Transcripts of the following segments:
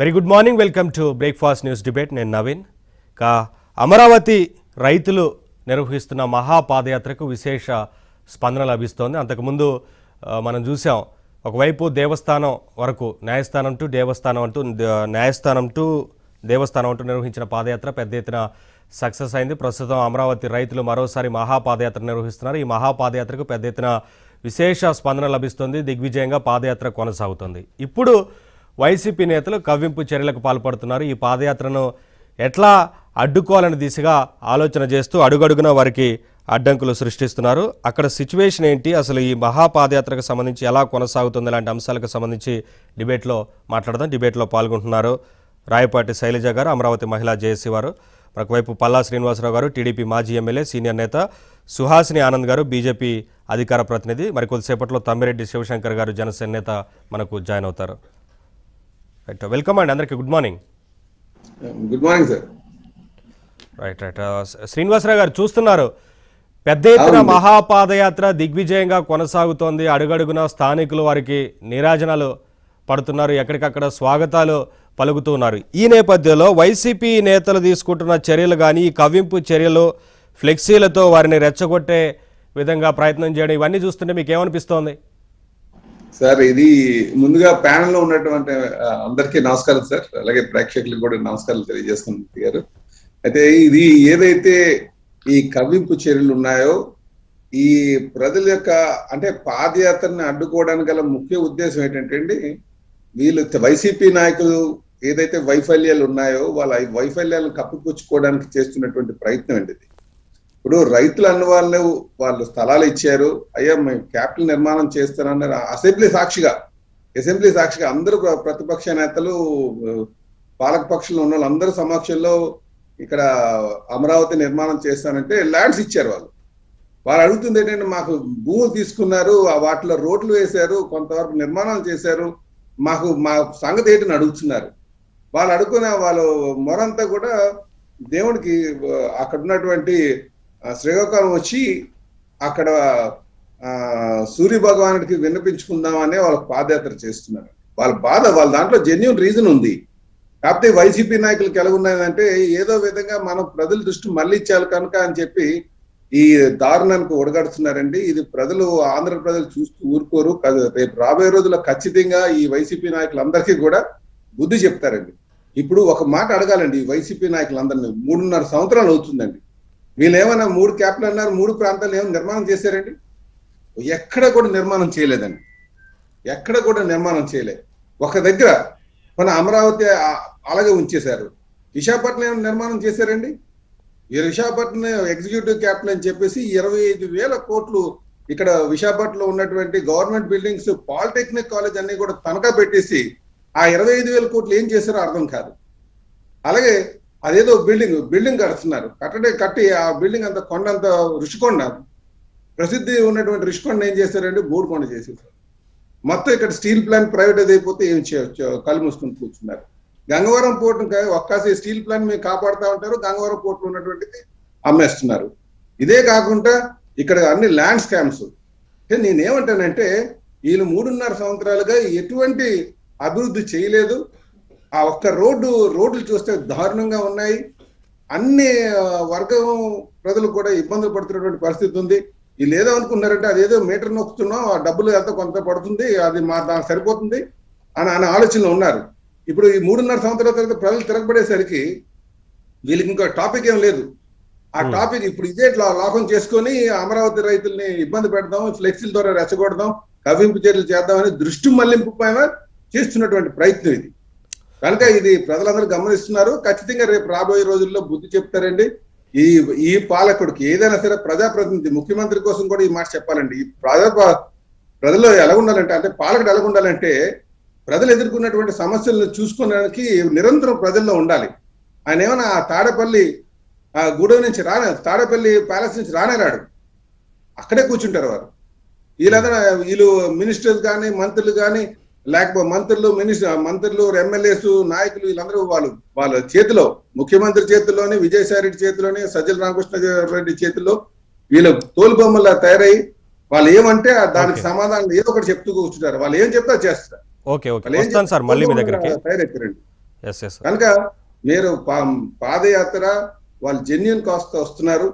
Very good morning welcome to breakfast news debate నేను నవీన్ కా అమరావతి రైతులు నిర్వహిస్తున్న మహా పాదయాత్రకు విశేష స్పందన లభిస్తోంది అంతకు ముందు మనం చూసాం ఒక వైపు దేవస్థానం వరకు న్యాయస్థానం టు దేవస్థానం అంటూ నిర్వహించిన పాదయాత్ర పెద్ద ఎత్తున సక్సెస్ అయింది ప్రస్తుతం అమరావతి రైతులు మరోసారి మహా పాదయాత్ర నిర్వహిస్తున్నారు ఈ మహా పాదయాత్రకు పెద్ద ఎత్తున విశేష స్పందన లభిస్తోంది దిగ్విజయంగా పాదయాత్ర కొనసాగుతోంది ఇప్పుడు వైసీపీ నేతలు కవ్వింపు చర్యలకు పాల్పడుతున్నారు ఈ పాదయాత్రను ఎట్లా అడ్డుకోవాలని దిశగా ఆలోచన చేస్తూ అడుగడుగున వారికి అడ్డంకులు సృష్టిస్తున్నారు అక్కడ సిచ్యువేషన్ ఏంటి అసలు ఈ మహా పాదయాత్రకు సంబంధించి ఎలా కొనసాగుతుంది లాంటి అంశాలకు సంబంధించి డిబేట్లో మాట్లాడదాం డిబేట్లో పాల్గొంటున్నారు రాయపాటి శైలజ గారు అమరావతి మహిళా జేఏసీ వారు మరొకవైపు పల్లా శ్రీనివాసరావు గారు టీడీపీ మాజీ ఎమ్మెల్యే సీనియర్ నేత సుహాసిని ఆనంద్ గారు బీజేపీ అధికార ప్రతినిధి మరికొద్దిసేపట్లో తమ్మిరెడ్డి శివశంకర్ గారు జనసేన నేత మనకు జాయిన్ అవుతారు Right, welcome and Andhra. Good morning. Good morning, sir. Right, right. Srinivasarao garu chustunaru. Pedda ettuna maha padayatra digvijayanga konasagutondi adugaduguna sthanikulu variki nirajanalu padutunnaru ekkadakakada swagatalu palugutunnaru. Ee nepadhyamlo YCP netalu teeskuntunna charyalu gaani ee kavimpu charyalu flexeelato varini rechagotte vidhanga prayatnam cheyadam ivanni chustunte meeku em anipistondi sir ఇది ముందుగా ప్యానెల్లో ఉన్నటువంటి అందరికీ నమస్కారం sir అలాగే ప్రేక్షకులకు కూడా నమస్కారాలు తెలియజేసుకుంటున్నారు గారు అయితే ఇది ఏదైతే ఈ కవ్వింపు చర్యలు ఉన్నాయో ఈ ప్రజల యొక్క అంటే పాదయాత్రను అడ్డుకోవడానికి గల ముఖ్య ఉద్దేశం ఏంటంటే అండి వీళ్ళు వైసీపీ నాయకులు ఏదైతే వైఫల్యాలు ఉన్నాయో వాళ్ళ వైఫల్యాలను కప్పిపుచ్చుకోవడానికి చేస్తున్నటువంటి ప్రయత్నం అండి ఇది ఇప్పుడు రైతులు అన్న వాళ్ళు స్థలాలు ఇచ్చారు అయ్యా మేము క్యాపిటల్ నిర్మాణం చేస్తానన్నారు అసెంబ్లీ సాక్షిగా అందరూ ప్రతిపక్ష నేతలు పాలక పక్షంలో ఉన్న వాళ్ళందరూ సమక్షంలో ఇక్కడ అమరావతి నిర్మాణం చేస్తానంటే ల్యాండ్స్ ఇచ్చారు వాళ్ళు అడుగుతుంది ఏంటంటే మాకు భూములు తీసుకున్నారు వాటిలో రోడ్లు వేశారు కొంతవరకు నిర్మాణాలు చేశారు మాకు మా సంగతి ఏంటని అడుగుతున్నారు వాళ్ళు అడుగునే వాళ్ళు మొరంతా కూడా దేవుడికి అక్కడ ఉన్నటువంటి శ్రీకాకుళం వచ్చి అక్కడ సూర్య భగవానుడికి విన్నపించుకుందామనే వాళ్ళకి పాదయాత్ర చేస్తున్నారు వాళ్ళ బాధ వాళ్ళ దాంట్లో జెన్యూన్ రీజన్ ఉంది కాకపోతే వైసీపీ నాయకులకు ఎలాగున్నాయంటే ఏదో విధంగా మనం ప్రజల దృష్టి మళ్ళించాలి కనుక అని చెప్పి ఈ దారుణానికి ఒడగడుతున్నారండి ఇది ప్రజలు ఆంధ్రప్రదేశ్ చూస్తూ ఊరుకోరు రేపు రాబోయే రోజుల్లో ఖచ్చితంగా ఈ వైసీపీ నాయకులందరికీ కూడా బుద్ధి చెప్తారండి ఇప్పుడు ఒక మాట అడగాలండి ఈ వైసీపీ నాయకులందరినీ 3.5 సంవత్సరాలు అవుతుందండి వీళ్ళు ఏమన్నా 3 క్యాపిటల్ అన్నారు 3 ప్రాంతాలు ఏమో నిర్మాణం చేశారండి ఎక్కడ కూడా నిర్మాణం చేయలేదండి ఎక్కడ కూడా నిర్మాణం చేయలేదు ఒక దగ్గర మన అమరావతి అలాగే ఉంచేశారు విశాఖపట్నం ఏమో నిర్మాణం చేశారండి ఈ విశాఖపట్నం ఎగ్జిక్యూటివ్ క్యాపిటల్ అని చెప్పేసి 25,000 కోట్లు ఇక్కడ విశాఖపట్నంలో ఉన్నటువంటి గవర్నమెంట్ బిల్డింగ్స్ పాలిటెక్నిక్ కాలేజ్ అన్ని కూడా తనఖా పెట్టేసి ఆ 25,000 కోట్లు ఏం చేశారో అర్థం కాదు అలాగే అదేదో బిల్డింగ్ కడుతున్నారు కట్టి ఆ బిల్డింగ్ అంత కొండంత ఋషికొండ ప్రసిద్ధి ఉన్నటువంటి ఋషికొండ ఏం చేశారంటే బోర్డుకొండ చేసేసారు మొత్తం ఇక్కడ స్టీల్ ప్లాంట్ ప్రైవేటైజ్ అయిపోతే ఏం చేయొచ్చు కళ్ళు మూసుకుని కూర్చున్నారు గంగవరం పోర్టు ఒక్కసారి స్టీల్ ప్లాంట్ మేము కాపాడుతూ ఉంటారు గంగవరం పోర్టులో ఉన్నటువంటిది అమ్మేస్తున్నారు ఇదే కాకుండా ఇక్కడ అన్ని ల్యాండ్ స్కామ్స్ నేనేమంటానంటే వీళ్ళు 3.5 సంవత్సరాలుగా ఎటువంటి అభివృద్ధి చేయలేదు ఆ ఒక్క రోడ్లు చూస్తే దారుణంగా ఉన్నాయి అన్ని వర్గం ప్రజలు కూడా ఇబ్బందులు పడుతున్నటువంటి పరిస్థితి ఉంది వీళ్ళు ఏదో అనుకున్నారంటే అదేదో మీటర్ నొక్కుతున్నాం ఆ డబ్బులు ఎంత కొంత పడుతుంది అది మా దానికి సరిపోతుంది అని అనే ఆలోచనలో ఉన్నారు ఇప్పుడు ఈ 3.5 సంవత్సరాల తర్వాత ప్రజలు తిరగబడేసరికి వీళ్ళకి ఇంకో టాపిక్ ఏం లేదు ఆ టాపిక్ ఇప్పుడు ఇదే లాభం చేసుకొని అమరావతి రైతుల్ని ఇబ్బంది పెడదాం ఫ్లెక్సీల ద్వారా రెచ్చగొడదాం కవ్వింపు చర్యలు చేద్దామని దృష్టి మళ్లింపు పైన చేస్తున్నటువంటి ప్రయత్నం ఇది కనుక ఇది ప్రజలందరూ గమనిస్తున్నారు ఖచ్చితంగా రేపు రాబోయే రోజుల్లో బుద్ధి చెప్తారండి ఈ పాలకుడికి ఏదైనా సరే ప్రజాప్రతినిధి ముఖ్యమంత్రి కోసం కూడా ఈ మాట చెప్పాలండి ఈ ప్రజలు ఎలా ఉండాలంటే అంటే పాలకుడు ఎలా ఉండాలంటే ప్రజలు ఎదుర్కొన్నటువంటి సమస్యలను చూసుకోవడానికి నిరంతరం ప్రజల్లో ఉండాలి ఆయన ఏమైనా తాడేపల్లి గూడెం నుంచి తాడేపల్లి ప్యాలెస్ నుంచి రాడు అక్కడే కూర్చుంటారు వారు వీళ్ళు మినిస్టర్స్ కానీ మంత్రులు కానీ లేకపోతే మంత్రులు ఎమ్మెల్యేస్ నాయకులు వీళ్ళందరూ వాళ్ళ చేతిలో ముఖ్యమంత్రి చేతుల్లోనే విజయసాయి రెడ్డి చేతిలోనే సజ్జల రామకృష్ణారెడ్డి చేతుల్లో వీళ్ళ తోలుబొమ్మలా తయారై వాళ్ళు ఏమంటే దానికి సమాధానం ఏదో ఒకటి చెప్తూ కూర్చుంటారు వాళ్ళు ఏం చెప్తా చేస్తారు కనుక మీరు పాదయాత్ర వాళ్ళు జెన్యూన్ కాస్ట్ తో వస్తున్నారు.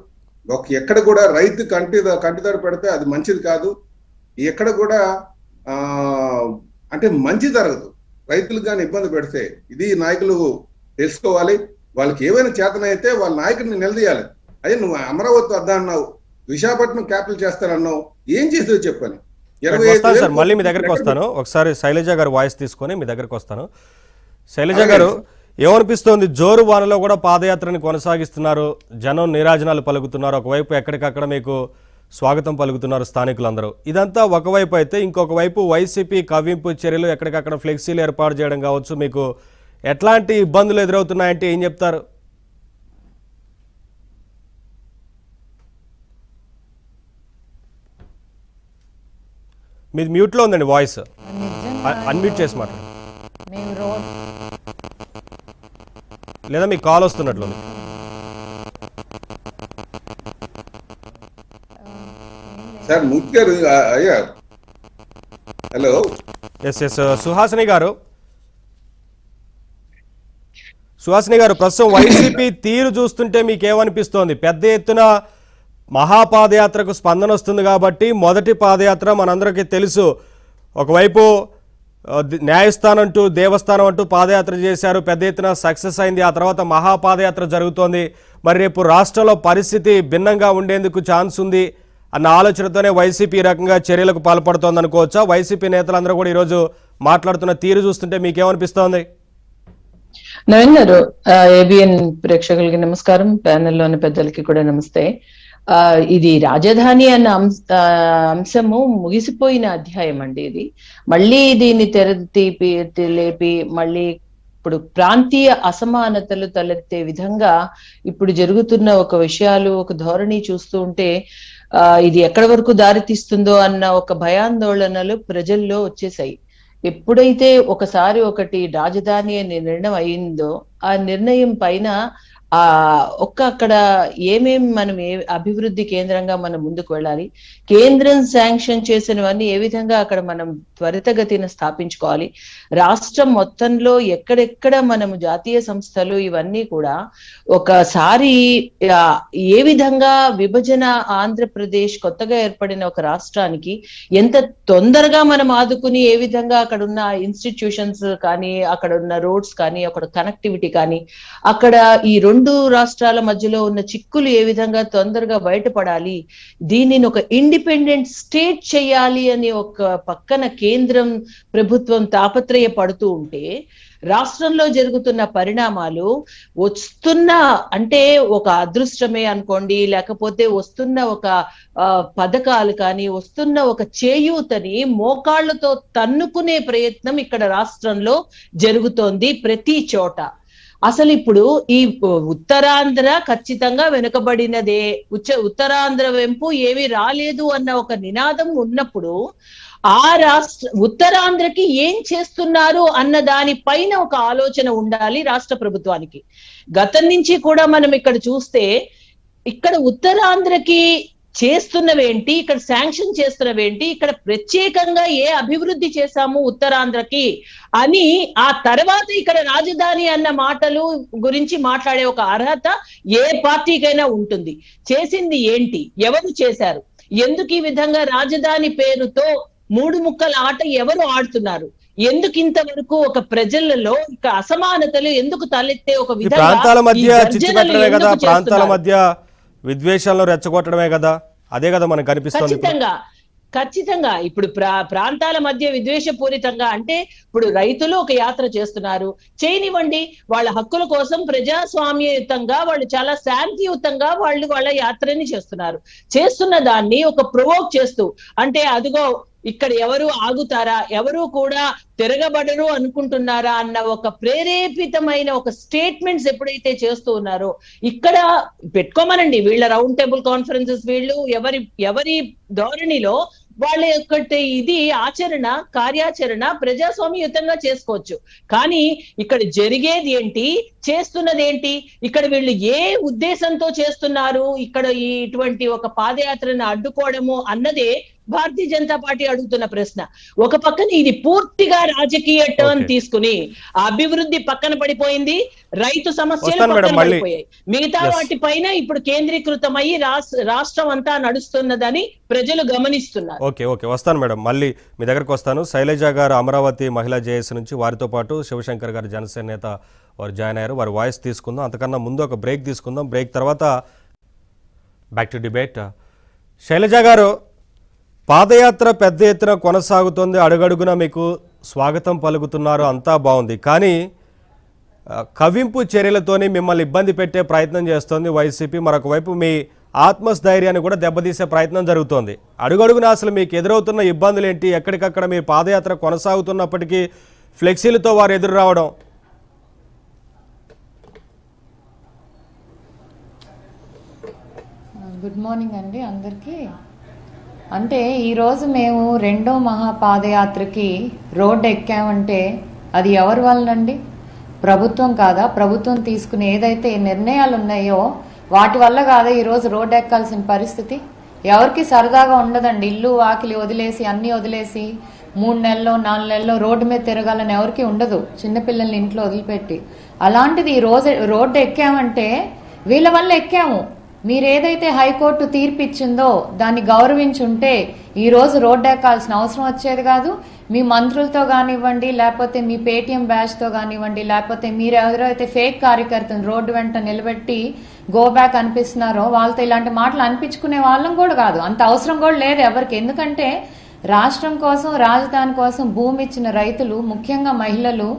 ఎక్కడ కూడా రైతు కంటిదాడు పెడితే అది మంచిది కాదు. ఎక్కడ కూడా అంటే మంచి జరగదు. రైతులకు గాని ఇబ్బంది పెడితే ఇది నాయకులు తెలుసుకోవాలి. వాళ్ళకి ఏమైనా చేతనైతే వాళ్ళ నాయకుడిని నిలదీయాలి. అదే నువ్వు అమరావతి వద్ద అన్నావు, విశాఖపట్నం క్యాపిటల్ చేస్తానన్నావు, ఏం చేసేదో చెప్పని. సార్ మళ్ళీ మీ దగ్గరకు వస్తాను. ఒకసారి శైలజ గారు వాయిస్ తీసుకొని మీ దగ్గరకు వస్తాను. శైలజ గారు, ఏమనిపిస్తోంది? జోరు వానలో కూడా పాదయాత్రని కొనసాగిస్తున్నారు, జనం నీరాజనాలు పలుకుతున్నారు, ఒకవైపు ఎక్కడికక్కడ మీకు స్వాగతం పలుకుతున్నారు స్థానికులందరూ. ఇదంతా ఒకవైపు అయితే, ఇంకొక వైపు వైసీపీ కవ్వింపు చర్యలు, ఎక్కడికక్కడ ఫ్లెక్సీలు ఏర్పాటు చేయడం కావచ్చు, మీకు ఎట్లాంటి ఇబ్బందులు ఎదురవుతున్నాయంటే ఏం చెప్తారు? మీది మ్యూట్లో ఉందండి వాయిస్, అన్మ్యూట్ చేసి మాట్లాడు లేదా మీకు కాల్ వస్తున్నట్లు. సార్ మూర్తి గారు, హలో. సుహాసిని గారు, ప్రస్తుతం వైసీపీ తీరు చూస్తుంటే మీకేమనిపిస్తోంది? పెద్ద ఎత్తున మహాపాదయాత్రకు స్పందన వస్తుంది కాబట్టి మొదటి పాదయాత్ర మనందరికీ తెలుసు, ఒకవైపు న్యాయస్థానం అంటూ దేవస్థానం అంటూ పాదయాత్ర చేశారు, పెద్ద ఎత్తున సక్సెస్ అయింది. ఆ తర్వాత మహాపాదయాత్ర జరుగుతోంది. మరి రేపు రాష్ట్రంలో పరిస్థితి భిన్నంగా ఉండేందుకు ఛాన్స్ ఉంది అన్న ఆలోచనతోనే వైసీపీ రకంగా చర్యలకు పాల్పడుతోంది అనుకోవచ్చా? వైసీపీ నేతలందరూ కూడా ఈరోజు మాట్లాడుతున్న తీరు చూస్తుంటే మీకేమనిపిస్తోంది? నవీన్ గారు, ఏబిఎన్ ప్రేక్షకులకి నమస్కారం, ప్యానెల్లోని పెద్దలకి కూడా నమస్తే. ఇది రాజధాని అన్న అంశము ముగిసిపోయిన అధ్యాయం అండి. ఇది మళ్ళీ దీన్ని లేపి మళ్ళీ ఇప్పుడు ప్రాంతీయ అసమానతలు తలెత్తే విధంగా ఇప్పుడు జరుగుతున్న ఒక విషయాలు, ఒక ధోరణి చూస్తూ ఉంటే ఇది ఎక్కడి వరకు దారితీస్తుందో అన్న ఒక భయాందోళనలు ప్రజల్లో వచ్చేసాయి. ఎప్పుడైతే ఒకసారి ఒకటి రాజధాని అనే నిర్ణయం అయిందో, ఆ నిర్ణయం పైన అక్కడ ఏమేమి మనం అభివృద్ధి కేంద్రంగా మనం ముందుకు వెళ్ళాలి, కేంద్రం శాంక్షన్ చేసినవన్నీ ఏ విధంగా అక్కడ మనం త్వరితగతిన స్థాపించుకోవాలి, రాష్ట్రం మొత్తంలో ఎక్కడెక్కడ మనము జాతీయ సంస్థలు ఇవన్నీ కూడా ఒకసారి ఏ విధంగా విభజన ఆంధ్రప్రదేశ్ కొత్తగా ఏర్పడిన ఒక రాష్ట్రానికి ఎంత తొందరగా మనం ఆదుకుని ఏ విధంగా అక్కడ ఉన్న ఇన్స్టిట్యూషన్స్ కానీ, అక్కడ ఉన్న రోడ్స్ కానీ, అక్కడ కనెక్టివిటీ కానీ, అక్కడ ఈ రెండు రాష్ట్రాల మధ్యలో ఉన్న చిక్కులు ఏ విధంగా తొందరగా బయటపడాలి, దీనిని ఒక ఇండిపెండెంట్ స్టేట్ చేయాలి అని ఒక పక్కన కేంద్రం ప్రభుత్వం తాపత్రయ పడుతూ ఉంటే, రాష్ట్రంలో జరుగుతున్న పరిణామాలు వస్తున్న అంటే ఒక అదృష్టమే అనుకోండి, లేకపోతే వస్తున్న ఒక పథకాలు కానీ, వస్తున్న ఒక చేయూతని మోకాళ్లతో తన్నుకునే ప్రయత్నం ఇక్కడ రాష్ట్రంలో జరుగుతోంది ప్రతి చోట. అసలు ఇప్పుడు ఈ ఉత్తరాంధ్ర ఖచ్చితంగా వెనుకబడినదే, ఉత్తరాంధ్ర వెంపు ఏమీ రాలేదు అన్న ఒక నినాదం ఉన్నప్పుడు ఆ ఉత్తరాంధ్రకి ఏం చేస్తున్నారు అన్న దానిపైన ఒక ఆలోచన ఉండాలి రాష్ట్ర ప్రభుత్వానికి. గతం నుంచి కూడా మనం ఇక్కడ చూస్తే ఇక్కడ ఉత్తరాంధ్రకి చేస్తున్నవేంటి, ఇక్కడ శాంక్షన్ చేస్తున్నవేంటి, ఇక్కడ ప్రత్యేకంగా ఏ అభివృద్ధి చేశాము ఉత్తరాంధ్రకి అని, ఆ తర్వాత ఇక్కడ రాజధాని అన్న మాటలు గురించి మాట్లాడే ఒక అర్హత ఏ పార్టీకైనా ఉంటుంది. చేసింది ఏంటి, ఎవరు చేశారు, ఎందుకు ఈ విధంగా రాజధాని పేరుతో మూడు ముక్కల ఆట ఎవరు ఆడుతున్నారు, ఎందుకు ఇంతవరకు ఒక ప్రజలలో ఇక అసమానతలు ఎందుకు తలెత్తే ఒక విధంగా విద్వేషాలను రెచ్చగొట్టడమే కదా, అదే కదా మనకు కనిపిస్తుంది. ఖచ్చితంగా ఇప్పుడు ప్రాంతాల మధ్య విద్వేషపూరితంగా అంటే ఇప్పుడు రైతులు ఒక యాత్ర చేస్తున్నారు, చేయనివ్వండి, వాళ్ళ హక్కుల కోసం ప్రజాస్వామ్యయుతంగా వాళ్ళు చాలా శాంతియుతంగా వాళ్ళ యాత్రని చేస్తున్నారు. చేస్తున్న దాన్ని ఒక ప్రొవోక్ చేస్తూ అంటే అదిగో ఇక్కడ ఎవరు ఆగుతారా, ఎవరు కూడా తిరగబడరు అనుకుంటున్నారా అన్న ఒక ప్రేరేపితమైన ఒక స్టేట్మెంట్స్ ఎప్పుడైతే చేస్తూ ఉన్నారో, ఇక్కడ పెట్టుకోమనండి వీళ్ళ రౌండ్ టేబుల్ కాన్ఫరెన్సెస్, వీళ్ళు ఎవరి ధోరణిలో వాళ్ళ యొక్క ఇది ఆచరణ కార్యాచరణ ప్రజాస్వామ్యయుతంగా చేసుకోవచ్చు. కానీ ఇక్కడ జరిగేది ఏంటి, చేస్తున్నది ఏంటి, ఇక్కడ వీళ్ళు ఏ ఉద్దేశంతో చేస్తున్నారు, ఇక్కడ ఇటువంటి ఒక పాదయాత్రను అడ్డుకోవడము అన్నదే भारतीय जनता पार्टी अड़ुगुतुन्न प्रश्न ओक पक्कन इदि पूर्तिगा राजकीय टर्न तीसुकुनि अभिवृद्धि पक्कन पड़िपोयिंदी रैतु समस्यलु पक्कन पड़िपोयायि मिगता वाटिपैन इप्पुडु केंद्रीकृतमयि राष्ट्रम अंता नडुस्तुन्नदनि प्रजलु गमनिस्तुन्नारु ओके ओके वस्तानु मैडम मल्ली मी दग्गरिकि वस्तानु शैलजा गारु अमरावती महिला जेएस नुंचि वारितो पाटु शिवशंकर् गारु जनसेन नेत वारु जॉइन अय्यारु वारि वायिस् तीसुकुंदाम अंतकन्ना मुंदु ओक ब्रेक तीसुकुंदाम ब्रेक तर्वात back to debate Shailaja Garu పాదయాత్ర పెద్ద ఎత్తున కొనసాగుతోంది అడుగడుగున మీకు స్వాగతం పలుకుతున్నారు అంతా బాగుంది కానీ కవింపు చర్యలతోనే మిమ్మల్ని ఇబ్బంది పెట్టే ప్రయత్నం చేస్తోంది వైసీపీ మరొక వైపు మీ ఆత్మస్థైర్యాన్ని కూడా దెబ్బతీసే ప్రయత్నం జరుగుతోంది అడుగడుగున అసలు మీకు ఎదురవుతున్న ఇబ్బందులు ఏంటి ఎక్కడికక్కడ మీ పాదయాత్ర కొనసాగుతున్నప్పటికీ ఫ్లెక్సీలతో వారు ఎదురు రావడం గుడ్ మార్నింగ్ అండి అందరికీ అంటే ఈ రోజు మేము రెండో మహా పాదయాత్రకి రోడ్ ఎక్కామంటే అది ఎవరి వల్లండి ప్రభుత్వం కాదా ప్రభుత్వం తీసుకునే ఏదైతే నిర్ణయాలు ఉన్నాయో వాటి వల్ల కాదా ఈ రోజు రోడ్ ఎక్కాల్సిన పరిస్థితి ఎవరికి సరదాగా ఉండదండి ఇల్లు వాకిలి వదిలేసి అన్ని వదిలేసి 3 నెలల్లో 4 నెలల్లో రోడ్ మీద తిరగాలని ఎవరికి ఉండదు చిన్న పిల్లల్ని ఇంట్లో వదిలిపెట్టి అలాంటిది ఈ రోజు రోడ్ ఎక్కామంటే వీళ్ళ వల్ల ఎక్కాము మీరు ఏదైతే హైకోర్టు తీర్పిచ్చిందో దాన్ని గౌరవించుంటే ఈ రోజు రోడ్ ఎక్కాల్సిన అవసరం వచ్చేది కాదు మీ మంత్రులతో కానివ్వండి లేకపోతే మీ పేటిఎం బ్యాచ్ తో కానివ్వండి లేకపోతే మీరు ఎవరైతే ఫేక్ కార్యకర్తను రోడ్డు వెంట నిలబెట్టి గో బ్యాక్ అనిపిస్తున్నారో వాళ్ళతో ఇలాంటి మాటలు అనిపించుకునే వాళ్ళం కూడా కాదు అంత అవసరం కూడా లేదు ఎవరికి ఎందుకంటే రాష్ట్రం కోసం రాజధాని కోసం భూమి ఇచ్చిన రైతులు ముఖ్యంగా మహిళలు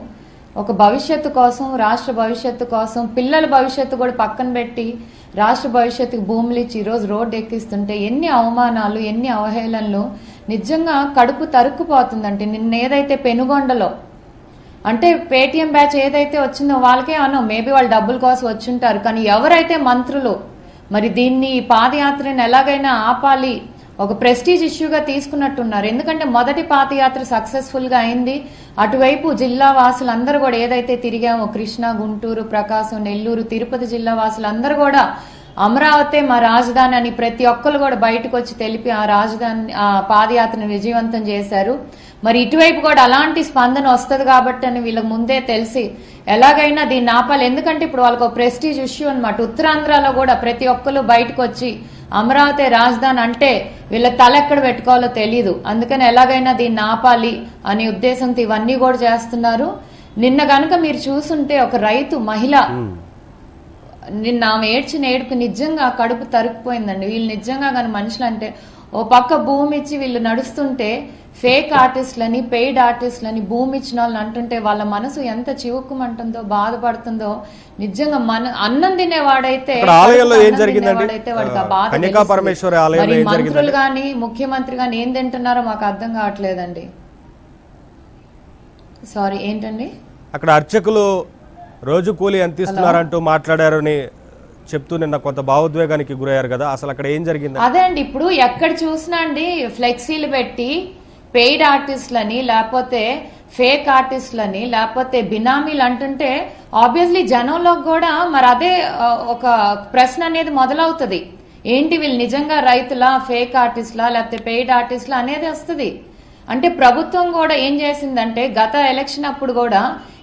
ఒక భవిష్యత్తు కోసం రాష్ట్ర భవిష్యత్తు కోసం పిల్లల భవిష్యత్తు కూడా పక్కన పెట్టి రాష్ట్ర భవిష్యత్తుకు భూములు ఇచ్చి రోజు రోడ్డు ఎక్కిస్తుంటే ఎన్ని అవమానాలు ఎన్ని అవహేళనలు నిజంగా కడుపు తరుక్కుపోతుందంటే నిన్న ఏదైతే పెనుగొండలో అంటే పేటిఎం బ్యాచ్ ఏదైతే వచ్చిందో వాళ్ళకే అనో మేబీ వాళ్ళు డబ్బుల కోసం వచ్చి ఉంటారు కానీ ఎవరైతే మంత్రులు మరి దీన్ని ఈ పాదయాత్రను ఎలాగైనా ఆపాలి ఒక ప్రెస్టీజ్ ఇష్యూగా తీసుకున్నట్టున్నారు ఎందుకంటే మొదటి పాదయాత్ర సక్సెస్ఫుల్ గా అయింది అటువైపు జిల్లా వాసులందరూ కూడా ఏదైతే తిరిగామో కృష్ణా గుంటూరు ప్రకాశం నెల్లూరు తిరుపతి జిల్లా వాసులందరూ కూడా అమరావతి మా రాజధాని అని ప్రతి ఒక్కరు కూడా బయటకు వచ్చి తెలిపి ఆ రాజధాని ఆ పాదయాత్రను విజయవంతం చేశారు మరి ఇటువైపు కూడా అలాంటి స్పందన వస్తుంది కాబట్టి అని వీళ్ళకి ముందే తెలిసి ఎలాగైనా దీన్ని ఆపాలి ఎందుకంటే ఇప్పుడు వాళ్ళకు ప్రెస్టీజ్ ఇష్యూ అన్నమాట ఉత్తరాంధ్రలో కూడా ప్రతి ఒక్కరు బయటకు వచ్చి అమరావతి రాజధాని అంటే వీళ్ళ తల ఎక్కడ పెట్టుకోవాలో తెలీదు అందుకని ఎలాగైనా దీన్ని ఆపాలి అనే ఉద్దేశంతో ఇవన్నీ కూడా చేస్తున్నారు నిన్న గనక మీరు చూసుంటే ఒక రైతు మహిళ నిన్న ఏడ్చిన ఏడుపు నిజంగా కడుపు తరుక్కుపోయిందండి వీళ్ళు నిజంగా కానీ మనుషులు అంటే ఓ పక్క భూమి ఇచ్చి వీళ్ళు నడుస్తుంటే ఫేక్ ఆర్టిస్టులని పెయిడ్ ఆర్టిస్టులని భూమి ఇచ్చిన వాళ్ళని అంటుంటే వాళ్ళ మనసు ఎంత చివుక్కుమంటుందో బాధపడుతుందో నిజంగా మన అన్నం తినేవాడైతే మంత్రులు గాని ముఖ్యమంత్రి గాని ఏం తింటున్నారో మాకు అర్థం కావట్లేదండి సారీ ఏంటండి అక్కడ అర్చకులు రోజు కూలి ఎంత ఇస్తున్నారంటూ మాట్లాడారని చెప్తూ నిన్న కొంత భావోద్వేగానికి గురయ్యారు కదా అసలు అక్కడ ఏం జరిగింది అదే అండి ఇప్పుడు ఎక్కడ చూసినా అండి ఫ్లెక్సీలు పెట్టి పెయిడ్ ఆర్టిస్టులని లేకపోతే ఫేక్ ఆర్టిస్టులని లేకపోతే బినామీలు అంటుంటే ఆబ్వియస్లీ జనంలో కూడా మరి అదే ఒక ప్రశ్న అనేది మొదలవుతుంది ఏంటి వీళ్ళు నిజంగా రైతులా ఫేక్ ఆర్టిస్టులా లేకపోతే పెయిడ్ ఆర్టిస్టులా అనేది వస్తుంది అంటే ప్రభుత్వం కూడా ఏం చేసిందంటే గత ఎలక్షన్ అప్పుడు కూడా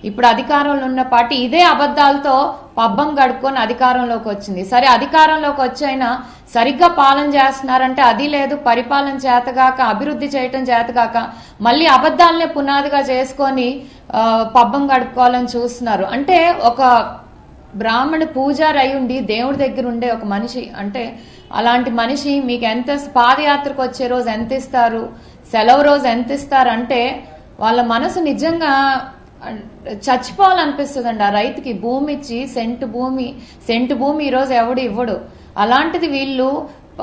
ఇప్పుడు అధికారంలో ఉన్న పార్టీ ఇదే అబద్ధాలతో పబ్బం గడుపుకొని అధికారంలోకి వచ్చింది సరే అధికారంలోకి వచ్చైనా సరిగ్గా పాలన చేస్తున్నారంటే అది లేదు పరిపాలన చేతగాక అభివృద్ధి చేయటం చేతగాక మళ్ళీ అబద్ధాలనే పునాదిగా చేసుకొని పబ్బం గడుపుకోవాలని చూస్తున్నారు అంటే ఒక బ్రాహ్మణ పూజారి అయి ఉండి దేవుడి దగ్గర ఉండే ఒక మనిషి అంటే అలాంటి మనిషి మీకు ఎంత పాదయాత్రకు వచ్చే రోజు ఎంత ఇస్తారు సెలవు రోజు ఎంత ఇస్తారంటే వాళ్ళ మనసు నిజంగా చచ్చిపోవాలనిపిస్తుందండి ఆ రైతుకి భూమి ఇచ్చి సెంటు భూమి ఈరోజు ఎవడు ఇవ్వడు అలాంటిది వీళ్ళు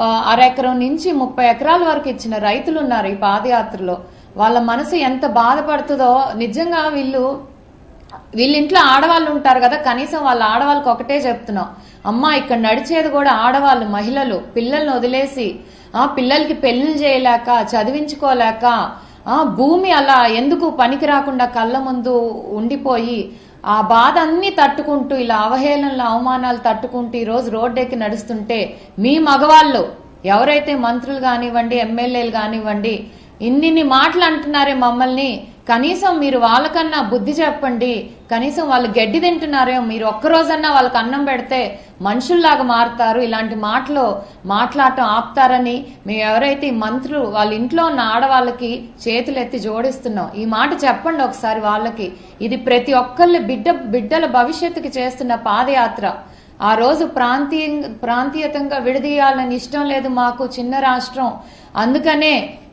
60 ఎకరం నుంచి 30 ఎకరాల వరకు ఇచ్చిన రైతులు ఉన్నారు ఈ పాదయాత్రలో వాళ్ళ మనసు ఎంత బాధపడుతుందో నిజంగా వీళ్ళ ఇంట్లో ఆడవాళ్ళు ఉంటారు కదా కనీసం వాళ్ళ ఆడవాళ్ళకి ఒకటే చెప్తున్నాం అమ్మా ఇక్కడ నడిచేది కూడా ఆడవాళ్ళు మహిళలు పిల్లల్ని వదిలేసి ఆ పిల్లలకి పెళ్లి చేయలేక చదివించుకోలేక ఆ భూమి అలా ఎందుకు పనికి రాకుండా కళ్ళ ముందు ఉండిపోయి ఆ బాధ అన్ని తట్టుకుంటూ ఇలా అవహేళనలు అవమానాలు తట్టుకుంటూ ఈ రోజు రోడ్డెక్కి నడుస్తుంటే మీ మగవాళ్ళు ఎవరైతే మంత్రులు గానివండి ఎమ్మెల్యేలు గానివండి ఇన్నిని మాటలు అంటున్నారే మమ్మల్ని కనీసం మీరు వాళ్ళకన్నా బుద్ధి చెప్పండి కనీసం వాళ్ళు గడ్డి తింటున్నారే మీరు ఒక్క రోజన్నా వాళ్ళకి అన్నం పెడితే మనుషుల్లాగా మారుతారు ఇలాంటి మాటలు మాట్లాడటం ఆపుతారని మేము ఎవరైతే మంత్రులు వాళ్ళ ఇంట్లో ఉన్న ఆడవాళ్ళకి చేతులెత్తి జోడిస్తున్నాం ఈ మాట చెప్పండి ఒకసారి వాళ్ళకి ఇది ప్రతి ఒక్కళ్ళ బిడ్డల భవిష్యత్తుకి చేస్తున్న పాదయాత్ర ఆ రోజు ప్రాంతీయంగా విడదీయాలని ఇష్టం లేదు మాకు చిన్న రాష్ట్రం అందుకనే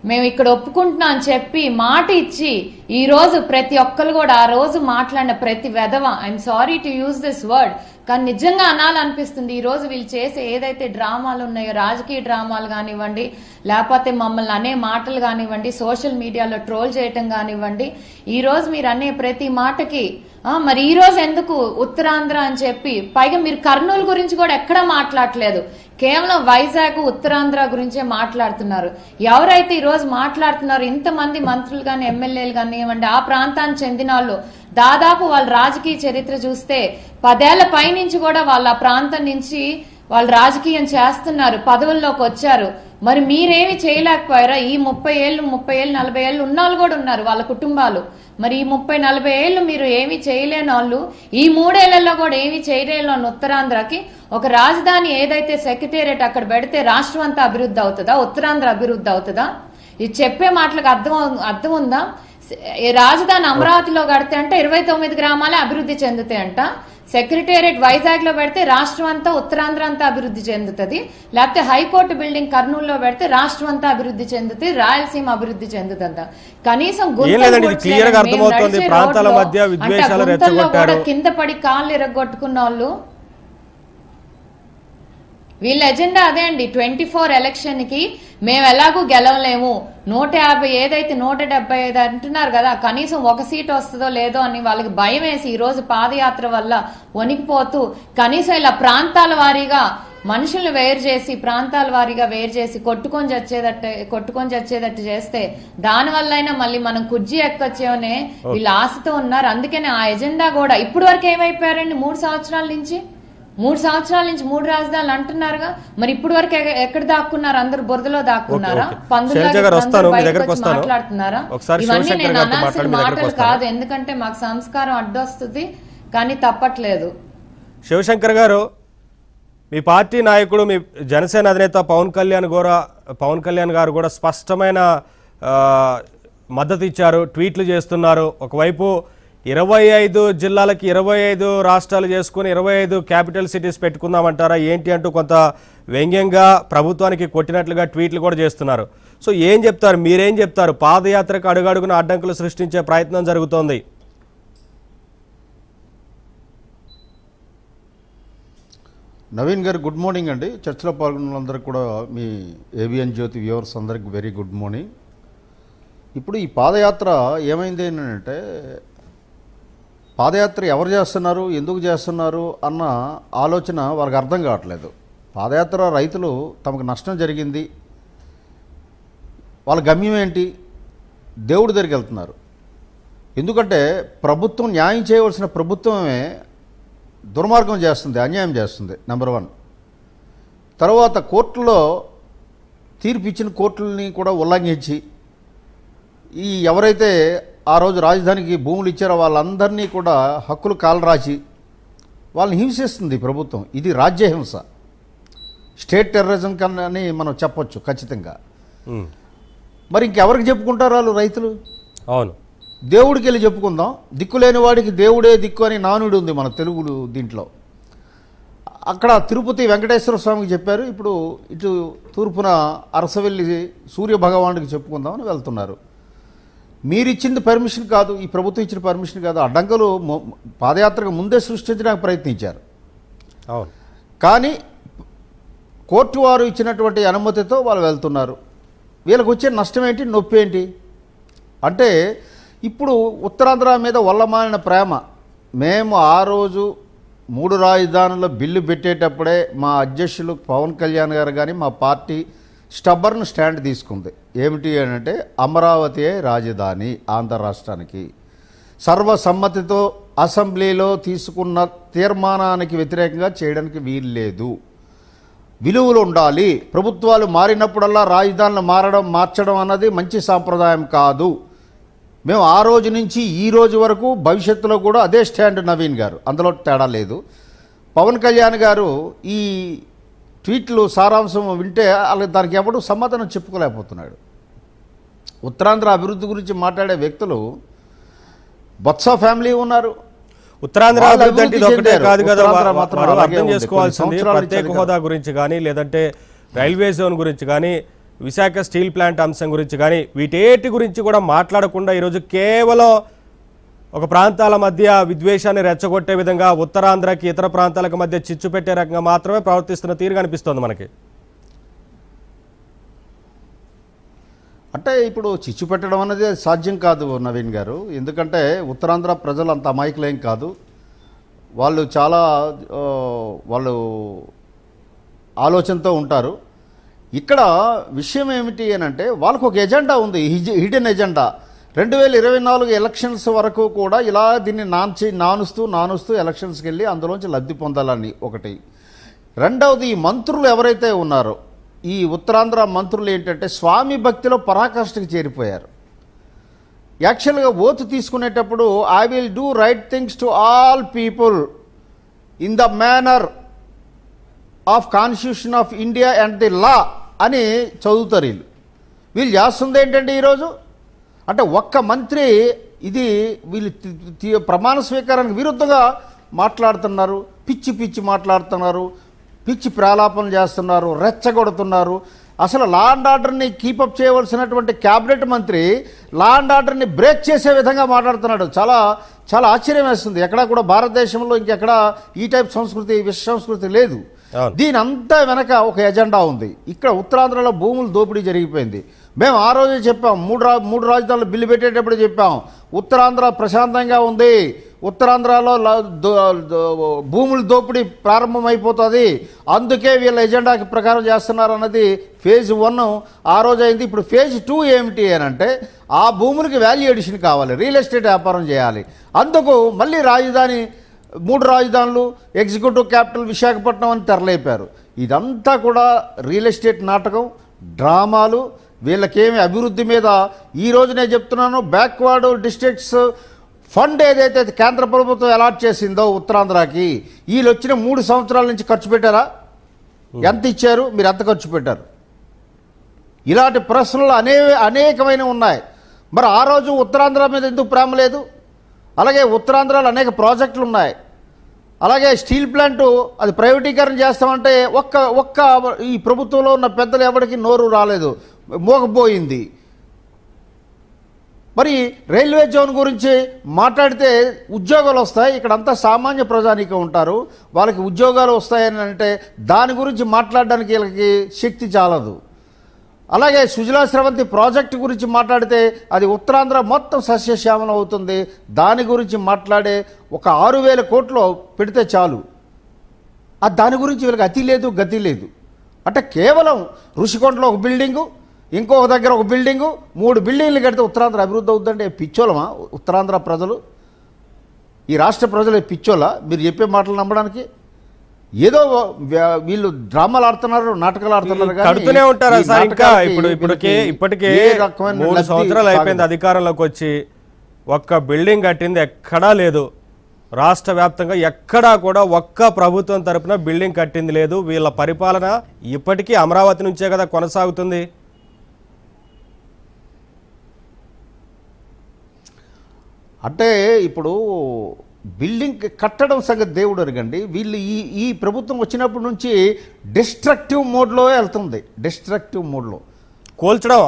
మేము ఇక్కడ ఒప్పుకుంటున్నా అని చెప్పి మాట ఇచ్చి ఈ రోజు ప్రతి ఒక్కరు కూడా ఆ రోజు మాట్లాడిన ప్రతి వెదవ I'm sorry to use this word కానీ నిజంగా అనాలనిపిస్తుంది ఈ రోజు వీళ్ళు చేసే ఏదైతే డ్రామాలు ఉన్నాయో రాజకీయ డ్రామాలు కానివ్వండి లేకపోతే మమ్మల్ని అనే మాటలు కానివ్వండి సోషల్ మీడియాలో ట్రోల్ చేయటం కానివ్వండి ఈ రోజు మీరు అనే ప్రతి మాటకి మరి ఈ రోజు ఎందుకు ఉత్తరాంధ్ర అని చెప్పి పైగా మీరు కర్నూలు గురించి కూడా ఎక్కడా మాట్లాడలేదు కేవలం వైజాగ్ ఉత్తరాంధ్ర గురించే మాట్లాడుతున్నారు ఎవరైతే ఈ రోజు మాట్లాడుతున్నారు ఇంతమంది మంత్రులు గాని ఎమ్మెల్యేలు కానివ్వండి ఆ ప్రాంతానికి చెందిన వాళ్ళు దాదాపు వాళ్ళ రాజకీయ చరిత్ర చూస్తే 10 ఏళ్ల పై నుంచి కూడా వాళ్ళ ప్రాంతం నుంచి వాళ్ళు రాజకీయం చేస్తున్నారు పదవుల్లోకి వచ్చారు మరి మీరేమి చేయలేకపోయారా ఈ 30 ఏళ్ళు 30 ఏళ్ళు 40 ఏళ్ళు ఉన్నాళ్ళు కూడా ఉన్నారు వాళ్ళ కుటుంబాలు మరి ఈ 30 40 ఏళ్ళు మీరు ఏమి చేయలేని వాళ్ళు ఈ 3 ఏళ్లలో కూడా ఏమి చేయలేని ఉత్తరాంధ్రకి ఒక రాజధాని ఏదైతే సెక్రటేరియట్ అక్కడ పెడితే రాష్ట్రం అంతా అభివృద్ధి అవుతుందా ఉత్తరాంధ్ర అభివృద్ధి అవుతుందా ఇది చెప్పే మాటలకు అర్థం ఉందా రాజధాని అమరావతిలో కడితే అంటే 29 గ్రామాలే అభివృద్ధి చెందుతాయంట సెక్రటేరియట్ వైజాగ్ లో పెడితే రాష్ట్రం అంతా ఉత్తరాంధ్ర అంతా అభివృద్ధి చెందుతుంది లేకపోతే హైకోర్టు బిల్డింగ్ కర్నూలులో పెడితే రాష్ట్రం అంతా అభివృద్ధి చెందుతుంది రాయలసీమ అభివృద్ధి చెందుతుందంట కనీసం గుంతల్లో కూడా కింద పడి కాళ్ళు ఎరగొట్టుకున్న వాళ్ళు వీళ్ళ ఎజెండా అదే అండి 24 ఎలక్షన్ కి మేము ఎలాగూ గెలవలేము 150 ఏదైతే 175 అంటున్నారు కదా కనీసం ఒక సీట్ వస్తుందో లేదో అని వాళ్ళకి భయం వేసి ఈ రోజు పాదయాత్ర వల్ల వణికిపోతూ కనీసం ఇలా ప్రాంతాల వారీగా మనుషులను వేరు చేసి ప్రాంతాల వారీగా వేరు చేసి కొట్టుకొని చచ్చేటట్టు చేస్తే దానివల్ల అయినా మళ్ళీ మనం కుర్జీ ఎక్కొచ్చేమనే వీళ్ళు ఆశతో ఉన్నారు అందుకనే ఆ ఎజెండా కూడా ఇప్పటి వరకు ఏమైపోయారండి 3 సంవత్సరాల నుంచి 3 రాజధానులు అంటున్నారుగా మరి ఇప్పుడు వరకు ఎక్కడ దాక్కున్నారు అందరు బురదలో దాక్కున్నారా మాట్లాడుతున్నారా ఇవన్నీ నేను అనాల్సిన మాటలు కాదు ఎందుకంటే మాకు సంస్కారం అడ్డొస్తుంది కానీ తప్పట్లేదు శివశంకర్ గారు మీ పార్టీ నాయకుడు మీ జనసేన అధినేత పవన్ కళ్యాణ్ గారు కూడా స్పష్టమైన మద్దతు ఇచ్చారు ట్వీట్లు చేస్తున్నారు ఒకవైపు 25 జిల్లాలకి 25 రాష్ట్రాలు చేసుకుని 25 క్యాపిటల్ సిటీస్ పెట్టుకుందామంటారా ఏంటి అంటూ కొంత వ్యంగ్యంగా ప్రభుత్వానికి కొట్టినట్లుగా ట్వీట్లు కూడా చేస్తున్నారు సో ఏం చెప్తారు మీరేం చెప్తారు పాదయాత్రకు అడుగడుగున అడ్డంకులు సృష్టించే ప్రయత్నం జరుగుతోంది నవీన్ గారు గుడ్ మార్నింగ్ అండి చర్చలో పాల్గొన్నవారందరికీ కూడా మీ ఏబిఎన్ జ్యోతి వ్యూవర్స్ అందరికీ వెరీ గుడ్ మార్నింగ్ ఇప్పుడు ఈ పాదయాత్ర ఏమైంది అంటే పాదయాత్ర ఎవరు చేస్తున్నారు ఎందుకు చేస్తున్నారు అన్న ఆలోచన వాళ్ళకి అర్థం కావట్లేదు పాదయాత్ర రైతులు తమకు నష్టం జరిగింది వాళ్ళ గమ్యం ఏంటి దేవుడి దగ్గరికి వెళ్తున్నారు ఎందుకంటే ప్రభుత్వం న్యాయం చేయవలసిన ప్రభుత్వమే దుర్మార్గం చేస్తుంది అన్యాయం చేస్తుంది నెంబర్ 1 తర్వాత కోర్టులో తీర్పు ఇచ్చిన కోర్టులని కూడా ఉల్లంఘించి ఈ ఎవరైతే ఆ రోజు రాజధానికి భూములు ఇచ్చారో వాళ్ళందరినీ కూడా హక్కులు కాలరాసి వాళ్ళని హింసిస్తుంది ప్రభుత్వం ఇది రాజ్యహింస స్టేట్ టెర్రరిజం అని మనం చెప్పొచ్చు ఖచ్చితంగా మరి ఇంకెవరికి చెప్పుకుంటారు వాళ్ళు రైతులు అవును దేవుడికి వెళ్ళి చెప్పుకుందాం దిక్కులేని వాడికి దేవుడే దిక్కు అని నానుడు ఉంది మన తెలుగులు దీంట్లో అక్కడ తిరుపతి వెంకటేశ్వర స్వామికి చెప్పారు ఇప్పుడు ఇటు తూర్పున అరసవెల్లి సూర్య భగవానుడికి చెప్పుకుందామని వెళ్తున్నారు మీరిచ్చింది పర్మిషన్ కాదు ఈ ప్రభుత్వం ఇచ్చిన పర్మిషన్ కాదు అడ్డంకులు పాదయాత్రకు ముందే సృష్టించడానికి ప్రయత్నించారు అవును కానీ కోర్టు వారు ఇచ్చినటువంటి అనుమతితో వాళ్ళు వెళ్తున్నారు వీళ్ళకి వచ్చే నష్టం ఏంటి నొప్పి ఏంటి అంటే ఇప్పుడు ఉత్తరాంధ్ర మీద వల్లమాలిన ప్రేమ మేము ఆ రోజు 3 రాజధానుల బిల్లు పెట్టేటప్పుడే మా అధ్యక్షులు పవన్ కళ్యాణ్ గారు కానీ మా పార్టీ స్టబర్న్ స్టాండ్ తీసుకుంది ఏమిటి అంటే అమరావతియే రాజధాని ఆంధ్ర రాష్ట్రానికి సర్వసమ్మతితో అసెంబ్లీలో తీసుకున్న తీర్మానానికి వ్యతిరేకంగా చేయడానికి వీల్లేదు విలువలు ఉండాలి. ప్రభుత్వాలు మారినప్పుడల్లా రాజధానులు మార్చడం అన్నది మంచి సాంప్రదాయం కాదు. మేము ఆ రోజు నుంచి ఈ రోజు వరకు భవిష్యత్తులో కూడా అదే స్టాండ్ నవీన్ గారు, అందులో తేడా లేదు. పవన్ కళ్యాణ్ గారు ఈ ట్వీట్లు సారాంశం వింటే అలాగే దానికి ఎప్పుడు సమాధానం చెప్పుకోలేకపోతున్నాడు. ఉత్తరాంధ్ర అభివృద్ధి గురించి మాట్లాడే వ్యక్తులు బొత్స ఫ్యామిలీ ఉన్నారు. ఉత్తరాంధ్ర అభివృద్ధి అంటే ఒకటే కాదు కదా, అర్థం చేసుకోవాల్సింది ప్రత్యేక హోదా గురించి కానీ, లేదంటే రైల్వే జోన్ గురించి కానీ, విశాఖ స్టీల్ ప్లాంట్ అంశం గురించి కానీ, వీటేటి గురించి కూడా మాట్లాడకుండా ఈరోజు కేవలం ఒక ప్రాంతాల మధ్య విద్వేషాన్ని రెచ్చగొట్టే విధంగా ఉత్తరాంధ్రకి ఇతర ప్రాంతాలకు మధ్య చిచ్చు పెట్టే రకంగా మాత్రమే ప్రవర్తిస్తున్న తీరు కనిపిస్తోంది మనకి. అంటే ఇప్పుడు చిచ్చు పెట్టడం అనేది సాధ్యం కాదు నవీన్ గారు, ఎందుకంటే ఉత్తరాంధ్ర ప్రజలు అంత అమాయకులేం కాదు. వాళ్ళు చాలా ఆలోచనతో ఉంటారు. ఇక్కడ విషయం ఏమిటి అని అంటే వాళ్ళకు ఒక ఎజెండా ఉంది, హిడెన్ ఎజెండా. 2024 ఎలక్షన్స్ వరకు కూడా ఇలా దీన్ని నానుస్తూ ఎలక్షన్స్కి వెళ్ళి అందులోంచి లబ్ధి పొందాలని ఒకటి. రెండవది, ఈ మంత్రులు ఎవరైతే ఉన్నారో ఈ ఉత్తరాంధ్ర మంత్రులు ఏంటంటే స్వామి భక్తిలో పరాకాష్ఠకు చేరిపోయారు. యాక్చువల్గా ఓటు తీసుకునేటప్పుడు I will do right things to all people in the manner of constitution of India and the law అని చదువుతారు. వీళ్ళు చేస్తుంది ఏంటంటే ఈరోజు అంటే ఒక్క మంత్రి ఇది వీళ్ళు ప్రమాణ స్వీకారానికి విరుద్ధంగా మాట్లాడుతున్నారు, పిచ్చి మాట్లాడుతున్నారు, పిచ్చి ప్రాలాపన చేస్తున్నారు, రెచ్చగొడుతున్నారు. అసలు లా అండ్ ఆర్డర్ని కీపప్ చేయవలసినటువంటి క్యాబినెట్ మంత్రి లా అండ్ ఆర్డర్ని బ్రేక్ చేసే విధంగా మాట్లాడుతున్నాడు. చాలా చాలా ఆశ్చర్యం వేస్తుంది. ఎక్కడా కూడా భారతదేశంలో ఇంకెక్కడా ఈ టైప్ సంస్కృతి, విశ్వ సంస్కృతి లేదు. దీని అంతా వెనక ఒక ఎజెండా ఉంది. ఇక్కడ ఉత్తరాంధ్రలో భూములు దోపిడీ జరిగిపోయింది. మేము ఆ రోజే చెప్పాం, మూడు రాజధానులు బిల్లు పెట్టేటప్పుడు చెప్పాం ఉత్తరాంధ్ర ప్రశాంతంగా ఉంది, ఉత్తరాంధ్రలో భూములు దోపిడీ ప్రారంభమైపోతుంది, అందుకే వీళ్ళ ఎజెండా ప్రకారం చేస్తున్నారు అన్నది phase 1 ఆ రోజు అయింది. ఇప్పుడు phase 2 ఏమిటి అని అంటే ఆ భూములకి వాల్యూ ఎడిషన్ కావాలి, రియల్ ఎస్టేట్ వ్యాపారం చేయాలి. అందుకు మళ్ళీ రాజధాని, 3 రాజధానులు, ఎగ్జిక్యూటివ్ క్యాపిటల్ విశాఖపట్నం అని తెరలేపారు. ఇదంతా కూడా రియల్ ఎస్టేట్ నాటకం, డ్రామాలు. వీళ్ళకేమి అభివృద్ధి మీద ఈరోజు నేను చెప్తున్నాను, బ్యాక్వర్డ్ డిస్ట్రిక్ట్స్ ఫండ్ ఏదైతే కేంద్ర ప్రభుత్వం అలాట్ చేసిందో ఉత్తరాంధ్రకి, వీళ్ళు వచ్చిన 3 సంవత్సరాల నుంచి ఖర్చు పెట్టారా? ఎంత ఇచ్చారు? మీరు ఎంత ఖర్చు పెట్టారు? ఇలాంటి ప్రశ్నలు అనేకమైన ఉన్నాయి. మరి ఆ రోజు ఉత్తరాంధ్ర మీద ఎందుకు ప్రేమ లేదు? అలాగే ఉత్తరాంధ్రలో అనేక ప్రాజెక్టులు ఉన్నాయి. అలాగే స్టీల్ ప్లాంటు అది ప్రైవేటీకరణ చేస్తామంటే ఒక్క ఈ ప్రభుత్వంలో ఉన్న పెద్దలు ఎవరికి నోరు రాలేదు, మోకపోయింది. మరి రైల్వే జోన్ గురించి మాట్లాడితే ఉద్యోగాలు వస్తాయి, ఇక్కడంతా సామాన్య ప్రజానీకం ఉంటారు, వాళ్ళకి ఉద్యోగాలు వస్తాయని అంటే దాని గురించి మాట్లాడడానికి వీళ్ళకి శక్తి చాలదు. అలాగే సుజలా స్రవంతి ప్రాజెక్టు గురించి మాట్లాడితే అది ఉత్తరాంధ్ర మొత్తం సస్యశ్యామలం అవుతుంది, దాని గురించి మాట్లాడే ఒక 6,000 కోట్లు పెడితే చాలు. దాని గురించి వీళ్ళకి అతి లేదు, గతి లేదు. అంటే కేవలం ఋషికొండలో ఒక బిల్డింగు, ఇంకొక దగ్గర ఒక బిల్డింగు, 3 బిల్డింగ్లు కడితే ఉత్తరాంధ్ర అభివృద్ధి అవుతుందంటే పిచ్చోలమా ఉత్తరాంధ్ర ప్రజలు? ఈ రాష్ట్ర ప్రజలు పిచ్చోలా మీరు చెప్పే మాటలు నమ్మడానికి? ఏదో వీళ్ళు డ్రామాలు ఆడుతున్నారు, నాటకాలు ఆడుతున్నారు. అయిపోయింది అధికారంలోకి వచ్చి, ఒక్క బిల్డింగ్ కట్టింది ఎక్కడా లేదు. రాష్ట్ర వ్యాప్తంగా ఎక్కడా కూడా ఒక్క ప్రభుత్వం తరపున బిల్డింగ్ కట్టింది లేదు. వీళ్ళ పరిపాలన ఇప్పటికీ అమరావతి నుంచే కదా కొనసాగుతుంది. అంటే ఇప్పుడు బిల్డింగ్ కట్టడం సంగతి దేవుడు అరగండి, వీళ్ళు ఈ ప్రభుత్వం వచ్చినప్పటి నుంచి డిస్ట్రక్టివ్ మోడ్లో వెళ్తుంది. డిస్ట్రక్టివ్ మోడ్లో కోల్చడం.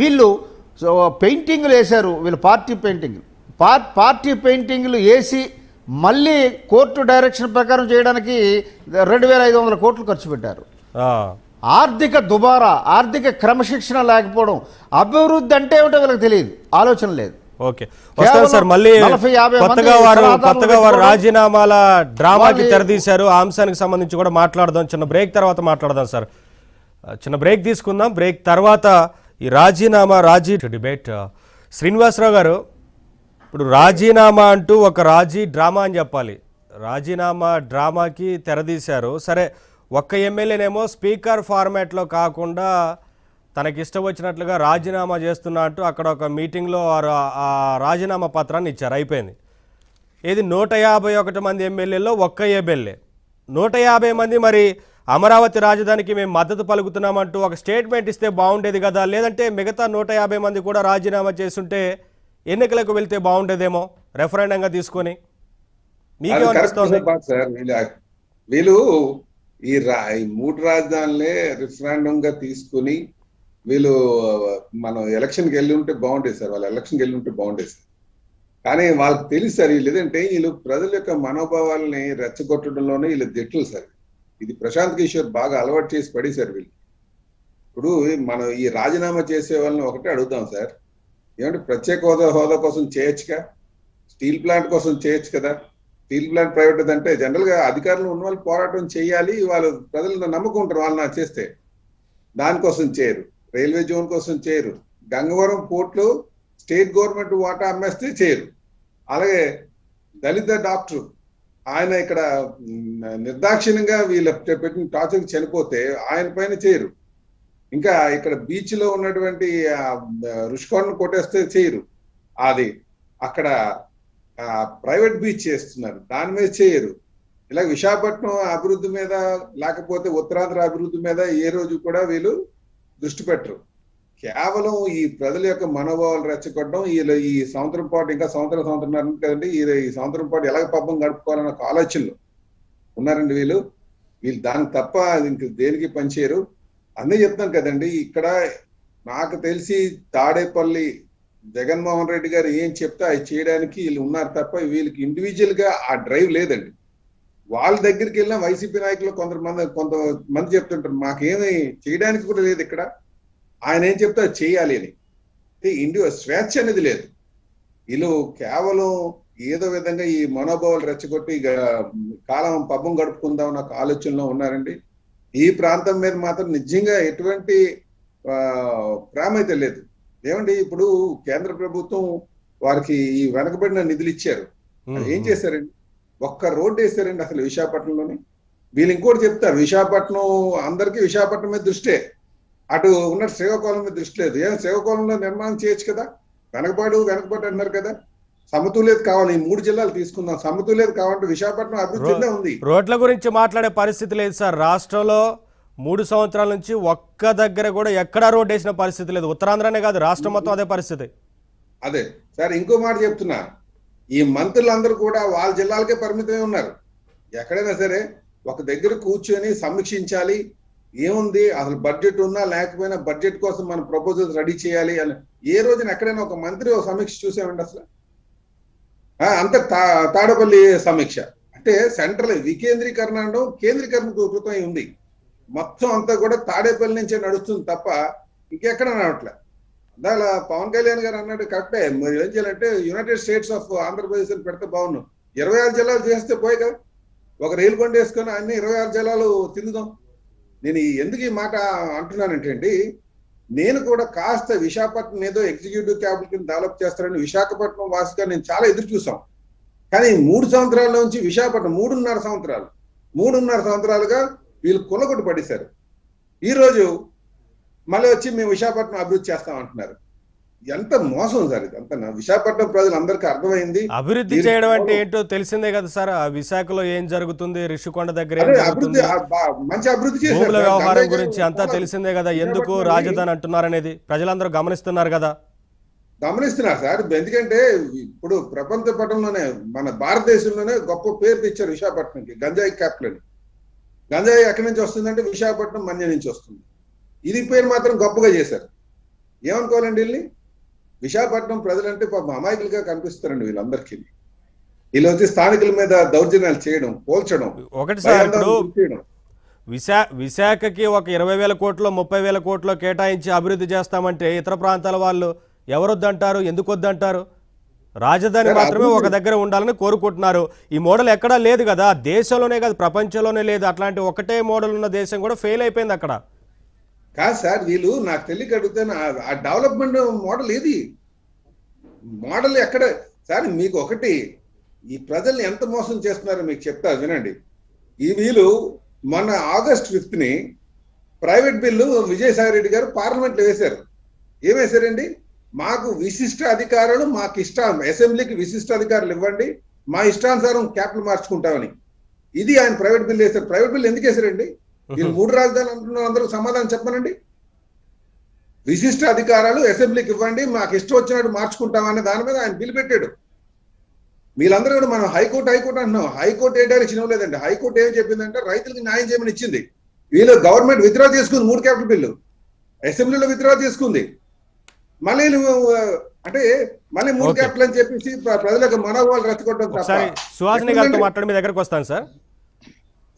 వీళ్ళు పెయింటింగ్లు వేశారు, వీళ్ళు పార్టీ పెయింటింగ్లు వేసి మళ్ళీ కోర్టు డైరెక్షన్ ప్రకారం చేయడానికి 2,500 కోట్లు ఖర్చు పెట్టారు. ఆర్థిక దుబారా, ఆర్థిక క్రమశిక్షణ లేకపోవడం, అభివృద్ధి అంటే ఏమిటో వీళ్ళకి తెలియదు, ఆలోచన లేదు. ఓకే వస్తాను సార్. మళ్ళీ కొత్తగా వారు రాజీనామాల డ్రామాకి తెరదీశారు, ఆ అంశానికి సంబంధించి కూడా మాట్లాడదాం. చిన్న బ్రేక్ తర్వాత మాట్లాడదాం సార్, చిన్న బ్రేక్ తీసుకుందాం. బ్రేక్ తర్వాత ఈ రాజీ డిబేట్. శ్రీనివాసరావు గారు, ఇప్పుడు రాజీనామా అంటూ ఒక రాజీ డ్రామా అని చెప్పాలి, రాజీనామా డ్రామాకి తెరదీశారు. సరే ఒక్క ఎమ్మెల్యేనేమో స్పీకర్ ఫార్మాట్ లో కాకుండా తనకి ఇష్టం వచ్చినట్లుగా రాజీనామా చేస్తున్నట్టు అక్కడ ఒక మీటింగ్ లో ఆ రాజీనామా పత్రాన్ని ఇచ్చారు. అయిపోయింది. ఇది 151 మంది ఎమ్మెల్యేల్లో ఒక్క ఎమ్మెల్యే 150 మంది మరి అమరావతి రాజధానికి మేము మద్దతు పలుకుతున్నామంటూ ఒక స్టేట్మెంట్ ఇస్తే బాగుండేది కదా. లేదంటే మిగతా 150 మంది కూడా రాజీనామా చేస్తుంటే ఎన్నికలకు వెళ్తే బాగుండేదేమో రెఫరెండంగా తీసుకొని. మీకేమనిపిస్తుంది? వీళ్ళు ఈ మూడు రాజధానులే రిఫరెండంగా తీసుకుని వీళ్ళు మనం ఎలక్షన్కి వెళ్ళి ఉంటే బాగుండేది సార్. వాళ్ళు ఎలక్షన్కి వెళ్ళి ఉంటే బాగుండేది సార్. కానీ వాళ్ళకి తెలుసు సార్. లేదంటే వీళ్ళు ప్రజల యొక్క మనోభావాలని రెచ్చగొట్టడంలోనే వీళ్ళు దిట్టలు సార్. ఇది ప్రశాంత్ కిషోర్ బాగా అలవాటు చేసి పడేశారు వీళ్ళు. ఇప్పుడు మనం ఈ రాజీనామా చేసే వాళ్ళని ఒకటే అడుగుతాం సార్, ఏమంటే ప్రత్యేక హోదా కోసం చేయొచ్చుగా, స్టీల్ ప్లాంట్ కోసం చేయొచ్చు కదా. స్టీల్ ప్లాంట్ ప్రైవేట్ అంటే జనరల్గా అధికారులు ఉన్న వాళ్ళు పోరాటం చేయాలి, వాళ్ళు ప్రజలను నమ్మకం ఉంటారు, వాళ్ళని చేస్తే దానికోసం చేయరు. రైల్వే జోన్ కోసం చేయరు. గంగవరం పోర్టులో స్టేట్ గవర్నమెంట్ వాటా అమ్మేస్తే చేయరు. అలాగే దళిత డాక్టర్ ఆయన ఇక్కడ నిర్దాక్షిణ్యంగా వీళ్ళ పెట్టిన టార్చర్కి చనిపోతే ఆయన పైన చేయరు. ఇంకా ఇక్కడ బీచ్ లో ఉన్నటువంటి రుషికొండను కొట్టేస్తే చేయరు. అది అక్కడ ప్రైవేట్ బీచ్ చేస్తున్నారు, దాని మీద చేయరు. ఇలా విశాఖపట్నం అభివృద్ధి మీద లేకపోతే ఉత్తరాంధ్ర అభివృద్ధి మీద ఏ రోజు కూడా వీళ్ళు దృష్టి పెట్టరు. కేవలం ఈ ప్రజల యొక్క మనోభావాలు రెచ్చగొట్టడం. వీళ్ళు ఈ సంవత్సరం పాటు, ఇంకా సంవత్సరం కదండి, ఈ సంవత్సరం పాటు ఎలాగ పబ్బం గడుపుకోవాలన్న ఆలోచనలు ఉన్నారండి వీళ్ళు. వీళ్ళు దానికి తప్ప ఇంక దేనికి పనిచేయరు. అన్నీ చెప్తాం కదండి. ఇక్కడ నాకు తెలిసి తాడేపల్లి జగన్మోహన్ రెడ్డి గారు ఏం చెప్తే అది చేయడానికి వీళ్ళు ఉన్నారు తప్ప వీళ్ళకి ఇండివిజువల్గా ఆ డ్రైవ్ లేదండి. వాళ్ళ దగ్గరికి వెళ్ళిన వైసీపీ నాయకులు కొంతమంది చెప్తుంటారు మాకేమి చేయడానికి కూడా లేదు, ఇక్కడ ఆయన ఏం చెప్తే అది చేయాలి అని. ఇండివిజువల్ స్వేచ్ఛ అనేది లేదు. వీళ్ళు కేవలం ఏదో విధంగా ఈ మనోభావాలు రెచ్చగొట్టి ఇక కాలం పబ్బం గడుపుకుందాం నాకు ఆలోచనలో ఉన్నారండి. ఈ ప్రాంతం మీద మాత్రం నిజంగా ఎటువంటి ప్రేమ అయితే లేదు. ఏమండి, ఇప్పుడు కేంద్ర ప్రభుత్వం వారికి ఈ వెనకబడిన నిధులు ఇచ్చారు. ఏం చేశారండి? ఒక్క రోడ్డు వేసారండి అసలు విశాఖపట్నంలోని. వీళ్ళు ఇంకోటి చెప్తారు, విశాఖపట్నం అందరికీ విశాఖపట్నం మీద దృష్టే, అటు ఉన్న శ్రీకాకుళం మీద దృష్టి లేదు. ఏమైనా శ్రీకాకుళంలో నిర్మాణం చేయొచ్చు కదా. వెనకబాటు అన్నారు కదా. సమతుల్యత కావాలి. ఈ మూడు జిల్లాలు తీసుకుందాం. సమతుల్యత కావాలంటే విశాఖపట్నం అభివృద్ధిలో ఉంది. రోడ్ల గురించి మాట్లాడే పరిస్థితి లేదు సార్ రాష్ట్రంలో. 3 సంవత్సరాల నుంచి ఒక్క దగ్గర కూడా ఎక్కడా రోడ్ వేసిన పరిస్థితి లేదు. ఉత్తరాంధ్రనే కాదు, రాష్ట్రం మొత్తం అదే పరిస్థితి. అదే సార్. ఇంకో మాట చెప్తున్నా, ఈ మంత్రులందరూ కూడా వాళ్ళ జిల్లాలకే పరిమితమే ఉన్నారు. ఎక్కడైనా సరే ఒక దగ్గర కూర్చొని సమీక్షించాలి. ఏముంది అసలు బడ్జెట్ ఉన్నా లేకపోయినా బడ్జెట్ కోసం మనం ప్రపోజల్స్ రెడీ చేయాలి అని ఏ రోజున ఎక్కడైనా ఒక మంత్రి ఒక సమీక్ష చూసామండి అసలు? అంత తాడపల్లి సమీక్ష అంటే సెంట్రల్ వికేంద్రీకరణ అంటూ కేంద్రీకరణ కృతం ఉంది. మొత్తం అంతా కూడా తాడేపల్లి నుంచే నడుస్తుంది తప్ప ఇంకెక్కడ నడవట్లే. అలా పవన్ కళ్యాణ్ గారు అన్నాడు కరెక్టే. మీరు ఏం చేయాలంటే యునైటెడ్ స్టేట్స్ ఆఫ్ ఆంధ్రప్రదేశ్ అని పెడితే బాగున్నాం. 26 జిల్లాలు చేస్తే పోయి కదా. ఒక రైలు కొండ వేసుకొని అన్ని 26 జిల్లాలు తిందాం. నేను ఎందుకు ఈ మాట అంటున్నానంటే, నేను కూడా కాస్త విశాఖపట్నం ఏదో ఎగ్జిక్యూటివ్ క్యాపిటల్ కింద డెవలప్ చేస్తారని విశాఖపట్నం వాసిగా నేను చాలా ఎదురు చూసాం. కానీ 3 సంవత్సరాల నుంచి విశాఖపట్నం 3.5 సంవత్సరాలుగా వీళ్ళు కొలగొట్టు పడేశారు. ఈరోజు మళ్ళీ వచ్చి మేము విశాఖపట్నం అభివృద్ధి చేస్తామంటున్నారు. ఎంత మోసం సార్ ఇది. అంత విశాఖపట్నం ప్రజలందరికీ అర్థమైంది. అభివృద్ధి చేయడం అంటే ఏంటో తెలిసిందే కదా సార్. విశాఖలో ఏం జరుగుతుంది, రిషికొండ దగ్గర మంచి అభివృద్ధి చేశారు. వ్యవహారం గురించి అంతా తెలిసిందే కదా. ఎందుకు రాజధాని అంటున్నారు అనేది ప్రజలందరూ గమనిస్తున్నారు కదా. గమనిస్తున్నారు సార్. ఎందుకంటే ఇప్పుడు ప్రపంచ పటంలోనే మన భారతదేశంలోనే గొప్ప పేరు తెచ్చారు విశాఖపట్నంకి. గంజాయి క్యాపిటల్ అని. గంజాయి ఎక్కడి నుంచి వస్తుందంటే విశాఖపట్నం మన్య నుంచి వస్తుంది. ఇది పేరు మాత్రం గొప్పగా చేశారు. ఏమనుకోవాలండి వీళ్ళని? విశాఖపట్నం ప్రజలంటే పాపం అమాయకులుగా కనిపిస్తారండి వీళ్ళందరికీ. వీళ్ళు వచ్చి స్థానికుల మీద దౌర్జన్యాలు చేయడం, పోల్చడం ఒకటి సార్. విశాఖకి ఒక 20,000 కోట్లు 30,000 కోట్లు కేటాయించి అభివృద్ధి చేస్తామంటే ఇతర ప్రాంతాల వాళ్ళు ఎవరొద్దంటారు, ఎందుకు వద్దంటారు? రాజధాని మాత్రమే ఒక దగ్గర ఉండాలని కోరుకుంటున్నారు. ఈ మోడల్ ఎక్కడా లేదు కదా. దేశంలోనే కాదు, ప్రపంచంలోనే లేదు. అట్లాంటి ఒకటే మోడల్ ఉన్న దేశం కూడా ఫెయిల్ అయిపోయింది అక్కడ. కాదు సార్, వీళ్ళు నాకు తెలియక అడుగుతాను ఆ డెవలప్మెంట్ మోడల్ ఏది? మోడల్ ఎక్కడ సార్? మీకు ఒకటి, ఈ ప్రజల్ని ఎంత మోసం చేస్తున్నారో మీకు చెప్తా వినండి. ఈ వీళ్ళు मन August 5 private bill Vijayasai Reddy గారు పార్లమెంట్ లో వేశారు. ఏం వేశారండి? మాకు విశిష్ట అధికారాలు, మాకు ఇష్టం అసెంబ్లీకి విశిష్ట అధికారాలు ఇవ్వండి, మా ఇష్టానుసారం క్యాపిటల్ మార్చుకుంటామని. ఇది ఆయన ప్రైవేట్ బిల్ వేశారు. ప్రైవేట్ బిల్ ఎందుకు వేశారండి? వీళ్ళు మూడు రాజధానులు అంటున్నారు, అందరూ సమాధానం చెప్పనండి. విశిష్ట అధికారాలు అసెంబ్లీకి ఇవ్వండి, మాకు ఇష్టం వచ్చినట్టు మార్చుకుంటామనే దాని మీద ఆయన బిల్ పెట్టాడు. వీళ్ళందరూ కూడా మనం హైకోర్టు హైకోర్టు అంటున్నాం. హైకోర్టు ఏ డైరెక్షన్ ఇవ్వలేదండి. హైకోర్టు ఏం చెప్పిందంటే రైతులకు న్యాయం చేయమని ఇచ్చింది. వీళ్ళు గవర్నమెంట్ విత్డ్రా చేసుకుంది, మూడు క్యాపిటల్ బిల్లు అసెంబ్లీలో విత్డ్రా చేసుకుంది. మళ్ళీ అంటే మళ్ళీ మూడు క్యాపిటల్ అని చెప్పేసి ప్రజలకు మనోభావాలు రచ్చగొట్టడం తప్ప. సుహాసిని గారితో మాట్లాడి మీ దగ్గరకు వస్తాను సార్.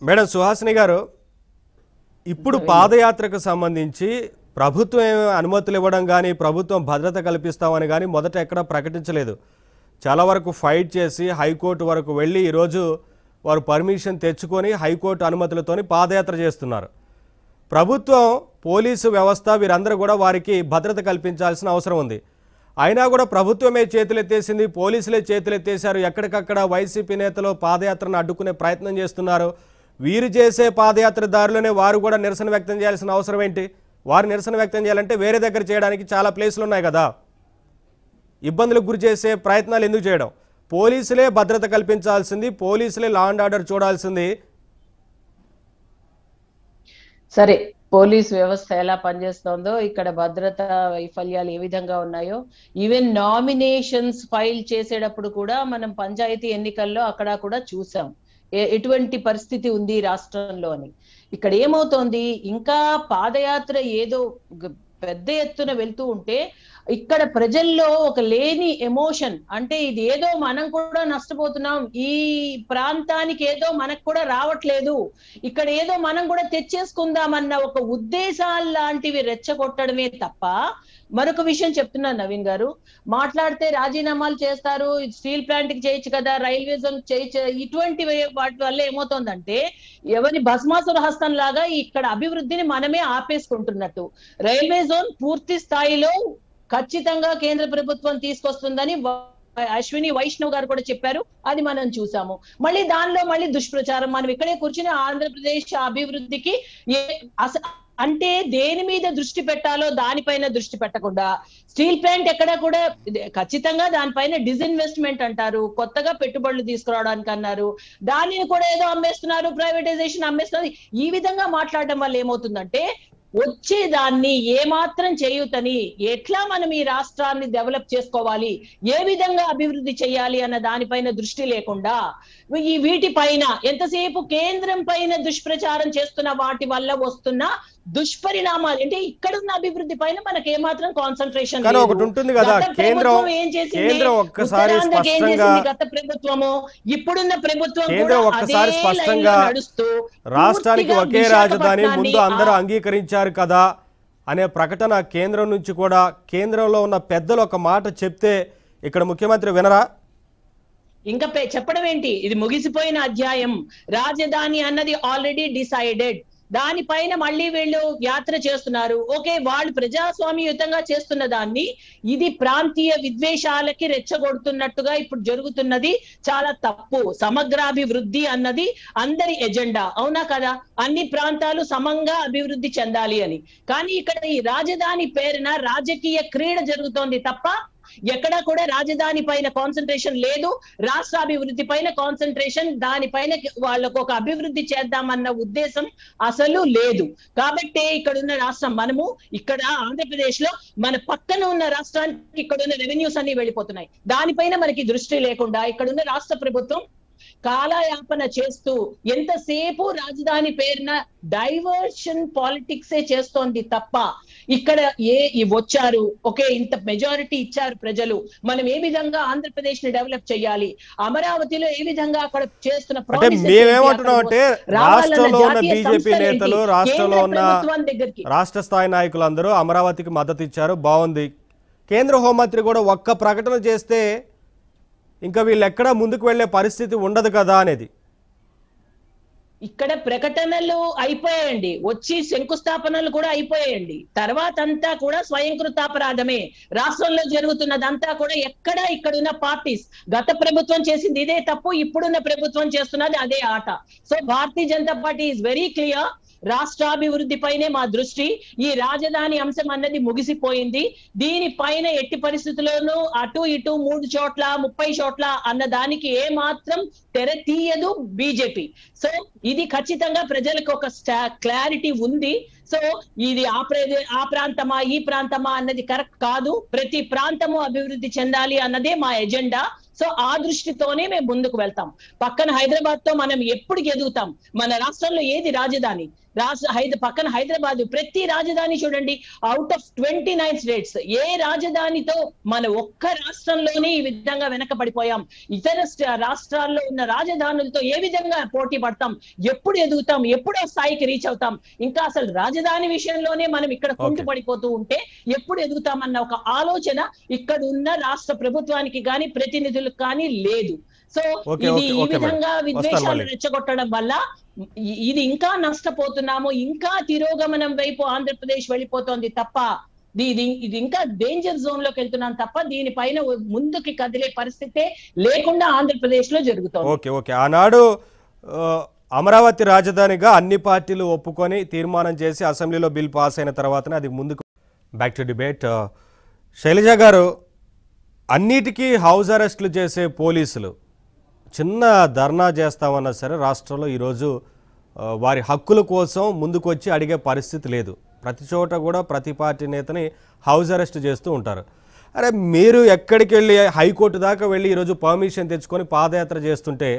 మేడం సుహాసిని గారు, ఇప్పుడు పాదయాత్రకు సంబంధించి ప్రభుత్వం అనుమతులు ఇవ్వడం కానీ, ప్రభుత్వం భద్రత కల్పిస్తామని కానీ మొదట ఎక్కడా ప్రకటించలేదు. చాలా వరకు ఫైట్ చేసి హైకోర్టు వరకు వెళ్ళి ఈరోజు వారు పర్మిషన్ తెచ్చుకొని హైకోర్టు అనుమతులతో పాదయాత్ర చేస్తున్నారు. ప్రభుత్వం, పోలీసు వ్యవస్థ వీరందరూ కూడా వారికి భద్రత కల్పించాల్సిన అవసరం ఉంది. అయినా కూడా ప్రభుత్వమే చేతులెత్తేసింది, పోలీసులే చేతులెత్తేశారు. ఎక్కడికక్కడ వైసీపీ నేతలు పాదయాత్రను అడ్డుకునే ప్రయత్నం చేస్తున్నారు. వీరు చేసే పాదయాత్ర దారిలోనే వారు కూడా నిరసన వ్యక్తం చేయాల్సిన అవసరం ఏంటి? వారు నిరసన వ్యక్తం చేయాలంటే వేరే దగ్గర చేయడానికి చాలా ప్లేసులు ఉన్నాయి కదా. ఇబ్బందులకు గురి చేసే ప్రయత్నాలు ఎందుకు చేయడం? పోలీసులే భద్రత కల్పించాల్సింది, పోలీసులే లా అండ్ ఆర్డర్ చూడాల్సింది. సరే, పోలీస్ వ్యవస్థ ఎలా పనిచేస్తుందో, ఇక్కడ భద్రత వైఫల్యాలు ఏ విధంగా ఉన్నాయో, ఈవెన్ నామినేషన్స్ ఫైల్ చేసేటప్పుడు కూడా మనం పంచాయతీ ఎన్నికల్లో అక్కడ కూడా చూసాం ఎటువంటి పరిస్థితి ఉంది రాష్ట్రంలో అని. ఇక్కడ ఏమవుతోంది, ఇంకా పాదయాత్ర ఏదో పెద్ద ఎత్తున వెళ్తూ ఉంటే ఇక్కడ ప్రజల్లో ఒక లేని ఎమోషన్, అంటే ఇది ఏదో మనం కూడా నష్టపోతున్నాం, ఈ ప్రాంతానికి ఏదో మనకు కూడా రావట్లేదు, ఇక్కడ ఏదో మనం కూడా తెచ్చేసుకుందామన్న ఒక ఉద్దేశాలు లాంటివి రెచ్చగొట్టడమే తప్ప. మరొక విషయం చెప్తున్నాను నవీన్ గారు, మాట్లాడితే రాజీనామాలు చేస్తారు, స్టీల్ ప్లాంట్ కి చేయొచ్చు కదా, రైల్వే జోన్ చేయొచ్చు, ఇటువంటి వాటి వల్ల ఏమవుతోందంటే ఎవరి భస్మాసుర హస్తం లాగా ఇక్కడ అభివృద్ధిని మనమే ఆపేసుకుంటున్నట్టు. రైల్వే జోన్ పూర్తి స్థాయిలో ఖచ్చితంగా కేంద్ర ప్రభుత్వం తీసుకొస్తుందని అశ్విని వైష్ణవ్ గారు కూడా చెప్పారు, అది మనం చూసాము. మళ్ళీ దానిలో మళ్ళీ దుష్ప్రచారం. మనం ఇక్కడే కూర్చుని ఆంధ్రప్రదేశ్ అభివృద్ధికి అంటే దేని మీద దృష్టి పెట్టాలో దానిపైన దృష్టి పెట్టకుండా స్టీల్ ప్లాంట్ ఎక్కడ కూడా ఖచ్చితంగా దానిపైన డిస్ఇన్వెస్ట్మెంట్ అంటారు, కొత్తగా పెట్టుబడులు తీసుకురావడానికి అన్నారు, దానిని కూడా ఏదో అమ్మేస్తున్నారు, ప్రైవేటైజేషన్ అమ్మేస్తున్నారు. ఈ విధంగా మాట్లాడడం వల్ల ఏమవుతుందంటే వచ్చేదాన్ని ఏమాత్రం చేయుతని, ఎట్లా మనం ఈ రాష్ట్రాన్ని డెవలప్ చేసుకోవాలి, ఏ విధంగా అభివృద్ధి చేయాలి అన్న దానిపైన దృష్టి లేకుండా ఈ వీటిపైన ఎంతసేపు కేంద్రం పైన దుష్ప్రచారం చేస్తున్న వాటి వల్ల వస్తున్న దుష్పరిణామాలు, అంటే ఇక్కడ ఉన్న అభివృద్ధి పైన మనకు ఏమాత్రం కాన్సన్ట్రేషన్ ఉంటుంది కదా. కేంద్రం ఏం చేసింది, ఉత్తరాంధ్రకి ఏం చేసింది గత ప్రభుత్వము, ఇప్పుడున్న ప్రభుత్వం నడుస్తూ రాష్ట్రానికి ఒకే రాజధాని ముందు అందరూ అంగీకరించారు కదా అనే ప్రకటన కేంద్రం నుంచి కూడా. కేంద్రంలో ఉన్న పెద్దలు ఒక మాట చెప్తే ఇక్కడ ముఖ్యమంత్రి వినరా? ఇంకా చెప్పడం ఏంటి, ఇది ముగిసిపోయిన అధ్యాయం, రాజధాని అన్నది ఆల్రెడీ డిసైడెడ్, దానిపైన మళ్ళీ వీళ్ళు యాత్ర చేస్తున్నారు. ఓకే, వాళ్ళు ప్రజాస్వామ్యయుతంగా చేస్తున్న దాన్ని ఇది ప్రాంతీయ విద్వేషాలకి రెచ్చగొడుతున్నట్టుగా ఇప్పుడు జరుగుతున్నది చాలా తప్పు. సమగ్రాభివృద్ధి అన్నది అందరి ఎజెండా, అవునా కదా? అన్ని ప్రాంతాలు సమంగా అభివృద్ధి చెందాలి అని. కానీ ఇక్కడ ఈ రాజధాని పేరున రాజకీయ క్రీడ జరుగుతోంది తప్ప ఎక్కడా కూడా రాజధాని పైన కాన్సన్ట్రేషన్ లేదు, రాష్ట్ర అభివృద్ధి పైన కాన్సన్ట్రేషన్, దానిపైన వాళ్ళకు ఒక అభివృద్ధి చేద్దామన్న ఉద్దేశం అసలు లేదు. కాబట్టి ఇక్కడ ఉన్న రాష్ట్రం, మనము ఇక్కడ ఆంధ్రప్రదేశ్ లో మన పక్కన ఉన్న రాష్ట్రానికి ఇక్కడ ఉన్న రెవెన్యూస్ అన్ని వెళ్ళిపోతున్నాయి, దానిపైన మనకి దృష్టి లేకుండా ఇక్కడ ఉన్న రాష్ట్ర ప్రభుత్వం కాలయాపన చేస్తూ ఎంతసేపు రాజధాని పేరున డైవర్షన్ పాలిటిక్సే చేస్తోంది తప్ప ఇక్కడ వచ్చారు, ఓకే ఇంత మెజారిటీ ఇచ్చారు ప్రజలు, మనం ఏ విధంగా ఆంధ్రప్రదేశ్ ని డెవలప్ చేయాలి, అమరావతిలో ఏ విధంగా అక్కడ చేస్తున్న రాష్ట్ర స్థాయి నాయకులందరూ అమరావతికి మద్దతు ఇచ్చారు, బాగుంది. కేంద్ర హోంమంత్రి కూడా ఒక్క ప్రకటన చేస్తే ఇంకా వీళ్ళు ఎక్కడా ముందుకు వెళ్లే పరిస్థితి ఉండదు కదా అనేది. ఇక్కడ ప్రకటనలు అయిపోయండి, వచ్చి శంకుస్థాపనలు కూడా అయిపోయండి. తర్వాత అంతా కూడా స్వయంకృతాపరాధమే. రాష్ట్రంలో జరుగుతున్నదంతా కూడా ఎక్కడ ఇక్కడున్న పార్టీస్ గత ప్రభుత్వం చేసింది ఇదే తప్పు, ఇప్పుడున్న ప్రభుత్వం చేస్తున్నది అదే ఆట. So Bharatiya Janata Party is very clear, రాష్ట్రాభివృద్ధి పైనే మా దృష్టి. ఈ రాజధాని అంశం అన్నది ముగిసిపోయింది. దీనిపైన ఎట్టి పరిస్థితుల్లోనూ అటు ఇటు 3 చోట్ల 30 చోట్ల అన్న దానికి ఏ మాత్రం తెర తీయదు బీజేపీ. సో ఇది ఖచ్చితంగా ప్రజలకు ఒక క్లారిటీ ఉంది. సో ఇది ఆ ప్రాంతమా ఈ ప్రాంతమా అన్నది కరెక్ట్ కాదు. ప్రతి ప్రాంతము అభివృద్ధి చెందాలి అన్నదే మా ఎజెండా. సో ఆ దృష్టితోనే మేము ముందుకు వెళ్తాం. పక్కన హైదరాబాద్ తో మనం ఎప్పుడు ఎదుగుతాం? మన రాష్ట్రంలో ఏది రాజధాని? పక్కన హైదరాబాద్. ప్రతి రాజధాని చూడండి, అవుట్ ఆఫ్ 29 స్టేట్స్ ఏ రాజధానితో మన ఒక్క రాష్ట్రంలోనే ఈ విధంగా వెనకబడిపోయాం. ఇతర రాష్ట్రాల్లో ఉన్న రాజధానులతో ఏ విధంగా పోటీ పడతాం? ఎప్పుడు ఎదుగుతాం? ఎప్పుడు ఆ స్థాయికి రీచ్ అవుతాం? ఇంకా అసలు రాజధాని విషయంలోనే మనం ఇక్కడ కుంటు పడిపోతూ ఉంటే ఎప్పుడు ఎదుగుతామన్న ఒక ఆలోచన ఇక్కడ ఉన్న రాష్ట్ర ప్రభుత్వానికి కానీ ప్రతినిధులకు కానీ లేదు. సో ఇది ఈ విధంగా విద్వేషాలు రెచ్చగొట్టడం వల్ల ఇది ఇంకా నష్టపోతున్నాము, ఇంకా తిరోగమనం వైపు ఆంధ్రప్రదేశ్ వెళ్ళిపోతోంది తప్ప ఇది ఇంకా డేంజర్ జోన్ లోకి వెళ్తున్నాం తప్ప దీనిపైన ముందుకి కదిలే పరిస్థితే లేకుండా ఆంధ్రప్రదేశ్ లో జరుగుతోంది. ఓకే ఓకే ఆనాడు అమరావతి రాజధానిగా అన్ని పార్టీలు ఒప్పుకొని తీర్మానం చేసి అసెంబ్లీలో బిల్ పాస్ అయిన తర్వాతనే అది ముందుకు. Back to debate. శైలజ గారు, అన్నిటికీ హౌస్ అరెస్టులు చేసే పోలీసులు చిన్న ధర్నా చేస్తామన్నా సరే రాష్ట్రంలో ఈరోజు వారి హక్కుల కోసం ముందుకొచ్చి అడిగే పరిస్థితి లేదు. ప్రతి చోట కూడా ప్రతి పార్టీ నేతని హౌస్ అరెస్ట్ చేస్తూ ఉంటారు. అరే మీరు ఎక్కడికి వెళ్ళి హైకోర్టు దాకా వెళ్ళి ఈరోజు పర్మిషన్ తెచ్చుకొని పాదయాత్ర చేస్తుంటే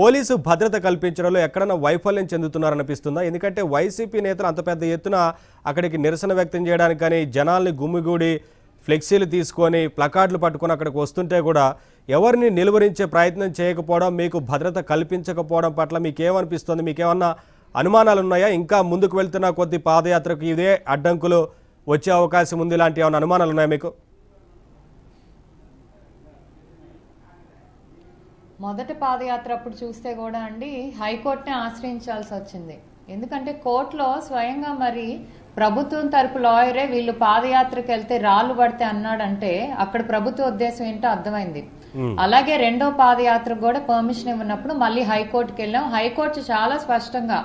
పోలీసు భద్రత కల్పించడంలో ఎక్కడన్నా వైఫల్యం చెందుతున్నారనిపిస్తుందా? ఎందుకంటే వైసీపీ నేతలు అంత పెద్ద ఎత్తున అక్కడికి నిరసన వ్యక్తం చేయడానికి కానీ జనాల్ని గుమ్మిగూడి ఫ్లెక్సీలు తీసుకొని ప్లకార్డులు పట్టుకొని అక్కడికి వస్తుంటే కూడా ఎవరిని నిలువరించే ప్రయత్నం చేయకపోవడం, మీకు భద్రత కల్పించకపోవడం పట్ల మీకేమనిపిస్తుంది? మీకేమన్నా అనుమానాలు ఉన్నాయా? ఇంకా ముందుకు వెళ్తున్న కొద్ది పాదయాత్రకు ఇదే అడ్డంకులు వచ్చే అవకాశం ఉంది, ఇలాంటి ఏమైనా అనుమానాలు ఉన్నాయా మీకు? మొదటి పాదయాత్ర అప్పుడు చూస్తే కూడా అండి హైకోర్టునే ఆశ్రయించాల్సి వచ్చింది. ఎందుకంటే కోర్టులో స్వయంగా మరి ప్రభుత్వం తరపు లాయరే వీళ్ళు పాదయాత్రకు వెళ్తే రాళ్ళు పడితే అన్నాడంటే అక్కడ ప్రభుత్వ ఉద్దేశం ఏంటో అర్థమైంది. అలాగే రెండో పాదయాత్రకు కూడా పర్మిషన్ ఇవ్వనప్పుడు మళ్ళీ హైకోర్టుకి వెళ్ళాం. హైకోర్టు చాలా స్పష్టంగా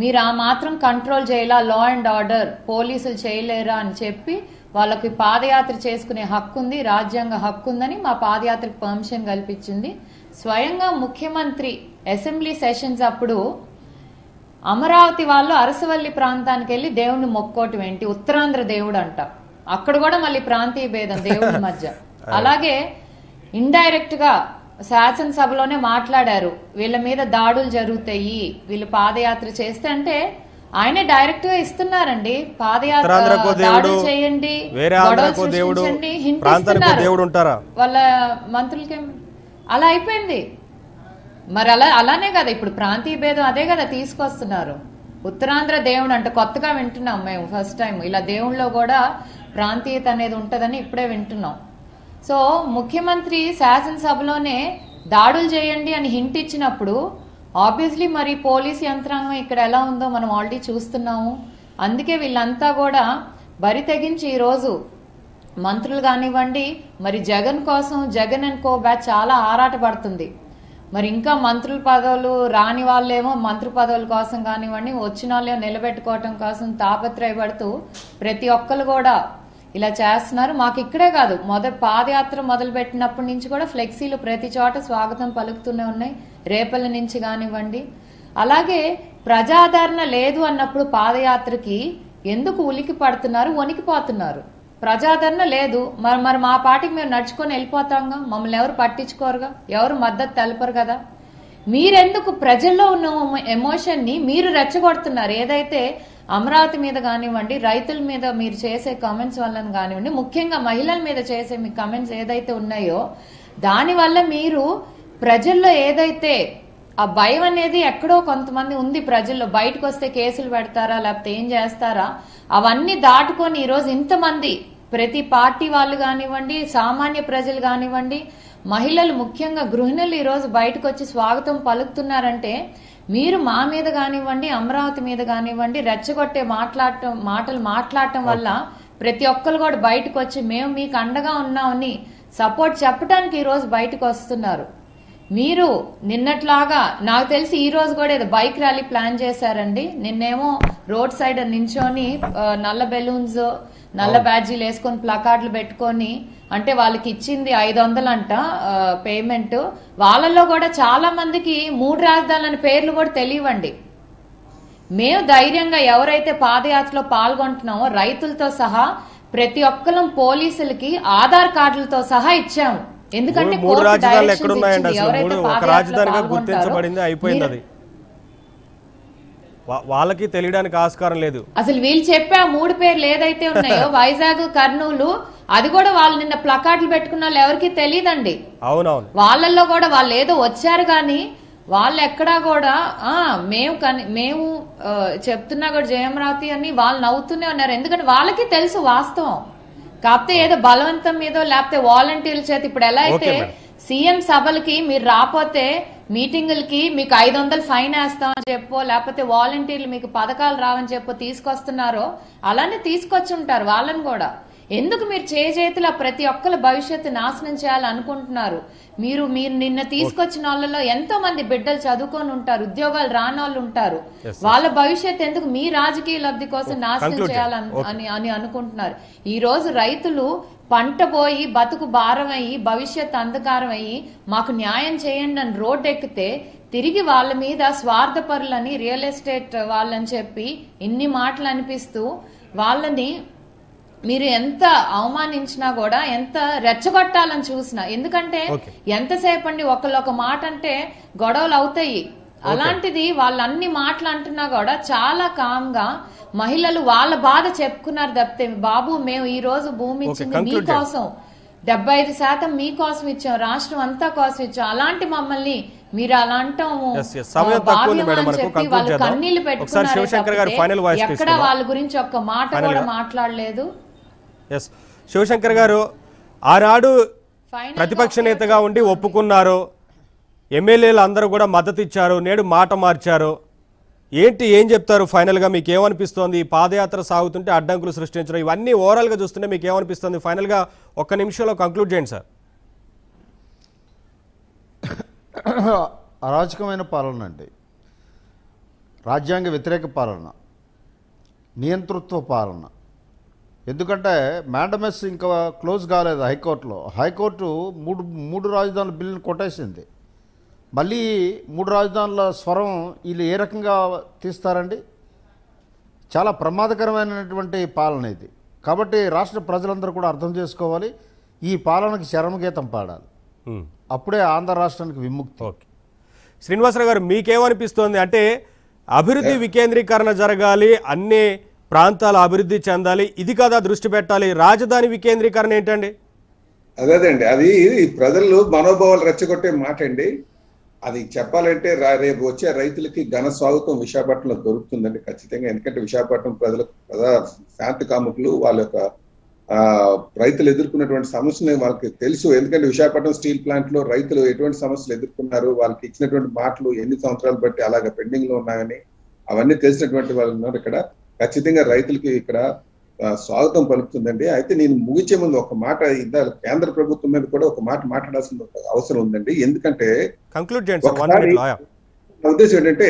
మీరు ఆ మాత్రం కంట్రోల్ చేయలా, లా అండ్ ఆర్డర్ పోలీసులు చేయలేరా అని చెప్పి వాళ్ళకి పాదయాత్ర చేసుకునే హక్కు ఉంది, రాజ్యాంగ హక్కు ఉందని మా పాదయాత్రకు పర్మిషన్ కల్పించింది. స్వయంగా ముఖ్యమంత్రి అసెంబ్లీ సెషన్స్ అప్పుడు అమరావతి వాళ్ళు అరసవల్లి ప్రాంతానికి వెళ్ళి దేవుణ్ణి మొక్కోటం ఏంటి, ఉత్తరాంధ్ర దేవుడు అంట. అక్కడ కూడా మళ్ళీ ప్రాంతీయ భేదం దేవుడి మధ్య. అలాగే ఇండైరెక్ట్ గా శాసనసభలోనే మాట్లాడారు వీళ్ళ మీద దాడులు జరుగుతాయి వీళ్ళు పాదయాత్ర చేస్తే అంటే ఆయనే డైరెక్ట్ గా ఇస్తున్నారండి పాదయాత్ర దాడులు చేయండి హింటిస్తున్నారు వాళ్ళ మంత్రులకేం అలా అయిపోయింది. మరి అలానే కదా ఇప్పుడు ప్రాంతీయ భేదం అదే కదా తీసుకొస్తున్నారు, ఉత్తరాంధ్ర దేవుడు అంటే. కొత్తగా వింటున్నాం మేము ఫస్ట్ టైం ఇలా దేవుళ్ళలో కూడా ప్రాంతీయత అనేది ఉంటుందని ఇప్పుడే వింటున్నాం. సో ముఖ్యమంత్రి శాసనసభలోనే దాడులు చేయండి అని హింట్ ఇచ్చినప్పుడు ఆబ్వియస్లీ మరి పోలీస్ యంత్రాంగం ఇక్కడ ఎలా ఉందో మనం ఆల్రెడీ చూస్తున్నాము. అందుకే వీళ్ళంతా కూడా బరి తెగించి ఈరోజు మంత్రులు కానివ్వండి, మరి జగన్ కోసం జగన్ అండ్ కో బ్యాచ్ చాలా ఆరాట పడుతుంది. మరి ఇంకా మంత్రుల పదవులు రాని వాళ్ళేమో మంత్రి పదవుల కోసం కానివ్వండి, వచ్చిన వాళ్ళేమో నిలబెట్టుకోవటం కోసం తాపత్రయపడుతూ ప్రతి ఒక్కరు కూడా ఇలా చేస్తున్నారు. మాకు ఇక్కడే కాదు, పాదయాత్ర మొదలుపెట్టినప్పటి నుంచి కూడా ఫ్లెక్సీలు ప్రతి చోట స్వాగతం పలుకుతూనే ఉన్నాయి, రేపల నుంచి కానివ్వండి. అలాగే ప్రజాదరణ లేదు అన్నప్పుడు పాదయాత్రకి ఎందుకు ఉలికి పడుతున్నారు, వణికిపోతున్నారు? ప్రజాదరణ లేదు మరి మా పార్టీకి మేము నడుచుకొని వెళ్ళిపోతాంగా, మమ్మల్ని ఎవరు పట్టించుకోరుగా, ఎవరు మద్దతు తెలపరు కదా. మీరెందుకు ప్రజల్లో ఉన్న ఎమోషన్ని మీరు రెచ్చగొడుతున్నారు? ఏదైతే అమరావతి మీద కానివ్వండి, రైతుల మీద మీరు చేసే కామెంట్స్ వల్ల కానివ్వండి, ముఖ్యంగా మహిళల మీద చేసే మీ కామెంట్స్ ఏదైతే ఉన్నాయో దానివల్ల మీరు ప్రజల్లో ఏదైతే ఆ భయం అనేది ఎక్కడో కొంతమంది ఉంది ప్రజల్లో, బయటకు వస్తే కేసులు పెడతారా లేకపోతే ఏం చేస్తారా, అవన్నీ దాటుకొని ఈరోజు ఇంతమంది ప్రతి పార్టీ వాళ్ళు కానివ్వండి, సామాన్య ప్రజలు కానివ్వండి, మహిళలు ముఖ్యంగా గృహిణులు ఈరోజు బయటకు వచ్చి స్వాగతం పలుకుతున్నారంటే మీరు మా మీద గానివండి అమరావతి మీద గానివండి రెచ్చగొట్టే మాటలు మాట్లాడటం వల్ల ప్రతి ఒక్కరు కూడా బయటికి వచ్చి మేము మీకు అండగా ఉన్నామని సపోర్ట్ చెప్పడానికి ఈ రోజు బయటికి వస్తున్నారు। మీరు నిన్నట్లాగా నాకు తెలిసి ఈ రోజు కూడా ఏదో బైక్ ర్యాలీ ప్లాన్ చేశారండి। నిన్నేమో రోడ్ సైడ్ నించోని నల్ల బెలూన్స్ నల్ల బ్యాడ్జీలు వేసుకొని ప్లకార్డులు పెట్టుకొని అంటే వాళ్ళకి ఇచ్చింది 500 అంట పేమెంట్। వాళ్ళల్లో కూడా చాలా మందికి మూడు రాజధానుల పేర్లు కూడా తెలియవండి। మేము ధైర్యంగా ఎవరైతే పాదయాత్రలో పాల్గొంటున్నామో రైతులతో సహా ప్రతి ఒక్కలం పోలీసులకి ఆధార్ కార్డులతో సహా ఇచ్చాము। ఎందుకంటే మూడు రాజధానులు ఎక్కడ ఉన్నాయండి? అసలు ఒక రాజధానిగా గుర్తించబడింది, అయిపోయింది అది। వాళ్ళకి తెలియడానికి ఆస్కారం లేదు। అసలు వీళ్ళు చెప్పే మూడు పేర్లు ఏదైతే ఉన్నాయో వైజాగ్ కర్నూలు అది కూడా వాళ్ళు నిన్న ప్లకార్డులు పెట్టుకున్న వాళ్ళు ఎవరికి తెలియదండి। అవునవును వాళ్ళల్లో కూడా వాళ్ళు ఏదో వచ్చారు కానీ వాళ్ళు ఎక్కడా కూడా మేము చెప్తున్నా కూడా జయమరావతి అని వాళ్ళు నవ్వుతూనే ఉన్నారు। ఎందుకంటే వాళ్ళకి తెలుసు వాస్తవం। కాకపోతే ఏదో బలవంతం మీదో లేకపోతే వాలంటీర్ల చేతి ఇప్పుడు ఎలా అయితే సీఎం సభలకి మీరు రాపోతే మీటింగులకి మీకు 500 ఫైన్ వేస్తామని చెప్పో లేకపోతే వాలంటీర్లు మీకు పథకాలు రావని చెప్పో తీసుకొస్తున్నారో అలానే తీసుకొచ్చి ఉంటారు వాళ్ళని కూడా। ఎందుకు మీరు చేజేతులా ప్రతి ఒక్కరి భవిష్యత్తు నాశనం చేయాలనుకుంటున్నారు? మీరు నిన్న తీసుకొచ్చిన వాళ్ళలో ఎంతో మంది బిడ్డలు చదువుకొని ఉంటారు, ఉద్యోగాలు రానోళ్ళు ఉంటారు, వాళ్ళ భవిష్యత్తు ఎందుకు మీ రాజకీయ లబ్ధి కోసం నాశనం చేయాలని అని అనుకుంటున్నారు। ఈ రోజు రైతులు పంట పోయి బతుకు భారమయ్యి భవిష్యత్ అంధకారం అయ్యి మాకు న్యాయం చేయండి అని రోడ్డు ఎక్కితే తిరిగి వాళ్ళ మీద స్వార్థపరులని రియల్ ఎస్టేట్ వాళ్ళని చెప్పి ఇన్ని మాటలు అనిపిస్తూ వాళ్ళని మీరు ఎంత అవమానించినా కూడా ఎంత రెచ్చగొట్టాలని చూసినా, ఎందుకంటే ఎంతసేపండి ఒకళ్ళొక మాట అంటే గొడవలు అవుతాయి। అలాంటిది వాళ్ళు అన్ని మాటలు అంటున్నా కూడా చాలా కామ్ గా మహిళలు వాళ్ళ బాధ చెప్పుకున్నారు తప్పితే బాబు మేము ఈ రోజు భూమి ఇచ్చింది మీకోసం, 75% మీకోసం ఇచ్చాం, రాష్ట్రం అంతా కోసం ఇచ్చాం, అలాంటి మమ్మల్ని మీరు అలా అంటాము చెప్పి వాళ్ళు కన్నీళ్లు పెట్టుకున్నారు తప్పితే ఎక్కడ వాళ్ళ గురించి ఒక్క మాట కూడా మాట్లాడలేదు। శివశంకర్ గారు ఆనాడు ప్రతిపక్ష నేతగా ఉండి ఒప్పుకున్నారు, ఎమ్మెల్యేలు అందరూ కూడా మద్దతు ఇచ్చారు, నేడు మాట మార్చారు, ఏంటి ఏం చెప్తారు? ఫైనల్గా మీకు ఏమనిపిస్తోంది? ఈ పాదయాత్ర సాగుతుంటే అడ్డంకులు సృష్టించడం ఇవన్నీ ఓవరాల్గా చూస్తుంటే మీకు ఏమనిపిస్తుంది? ఫైనల్గా ఒక్క నిమిషంలో కంక్లూడ్ చేయండి సార్। అరాచకమైన పాలన అండి, రాజ్యాంగ వ్యతిరేక పాలన, నియంతృత్వ పాలన। ఎందుకంటే మ్యాండమెస్ ఇంకా క్లోజ్ కాలేదు హైకోర్టులో। హైకోర్టు మూడు రాజధానుల బిల్లును కొట్టేసింది। మళ్ళీ మూడు రాజధానుల స్వరం వీళ్ళు ఏ రకంగా తీస్తారండి? చాలా ప్రమాదకరమైనటువంటి పాలన ఇది। కాబట్టి రాష్ట్ర ప్రజలందరూ కూడా అర్థం చేసుకోవాలి, ఈ పాలనకి చరమగీతం పాడాలి, అప్పుడే ఆంధ్ర రాష్ట్రానికి విముక్తి। ఓకే శ్రీనివాసరావు గారు మీకేమనిపిస్తోంది? అంటే అభివృద్ధి వికేంద్రీకరణ జరగాలి, అన్ని ప్రాంతాల అభివృద్ధి చెందాలి, ఇది కదా దృష్టి పెట్టాలి, రాజధాని వికేంద్రీకరణ ఏంటండి? అదేదండి, అది ప్రజలు మనోభావాలు రెచ్చగొట్టే మాట అండి। అది చెప్పాలంటే రేపు వచ్చే రైతులకి ఘన స్వాగతం విశాఖపట్నంలో దొరుకుతుందండి ఖచ్చితంగా। ఎందుకంటే విశాఖపట్నం ప్రజలకు శాంతి కాముకులు, వాళ్ళ యొక్క రైతులు ఎదుర్కొన్నటువంటి సమస్యలు వాళ్ళకి తెలుసు। ఎందుకంటే విశాఖపట్నం స్టీల్ ప్లాంట్ లో రైతులు ఎటువంటి సమస్యలు ఎదుర్కొన్నారు, వాళ్ళకి ఇచ్చినటువంటి మాటలు ఎన్ని సంవత్సరాలు బట్టి అలాగే పెండింగ్ లో ఉన్నాయని అవన్నీ తెలిసినటువంటి వాళ్ళు ఉన్నారు ఇక్కడ। ఖచ్చితంగా రైతులకి ఇక్కడ స్వాగతం పలుకుతుందండి। అయితే నేను ముగించే ముందు ఒక మాట, ఇందా కేంద్ర ప్రభుత్వం మీద కూడా ఒక మాట మాట్లాడాల్సిన అవసరం ఉందండి। ఎందుకంటే ఉద్దేశం ఏంటంటే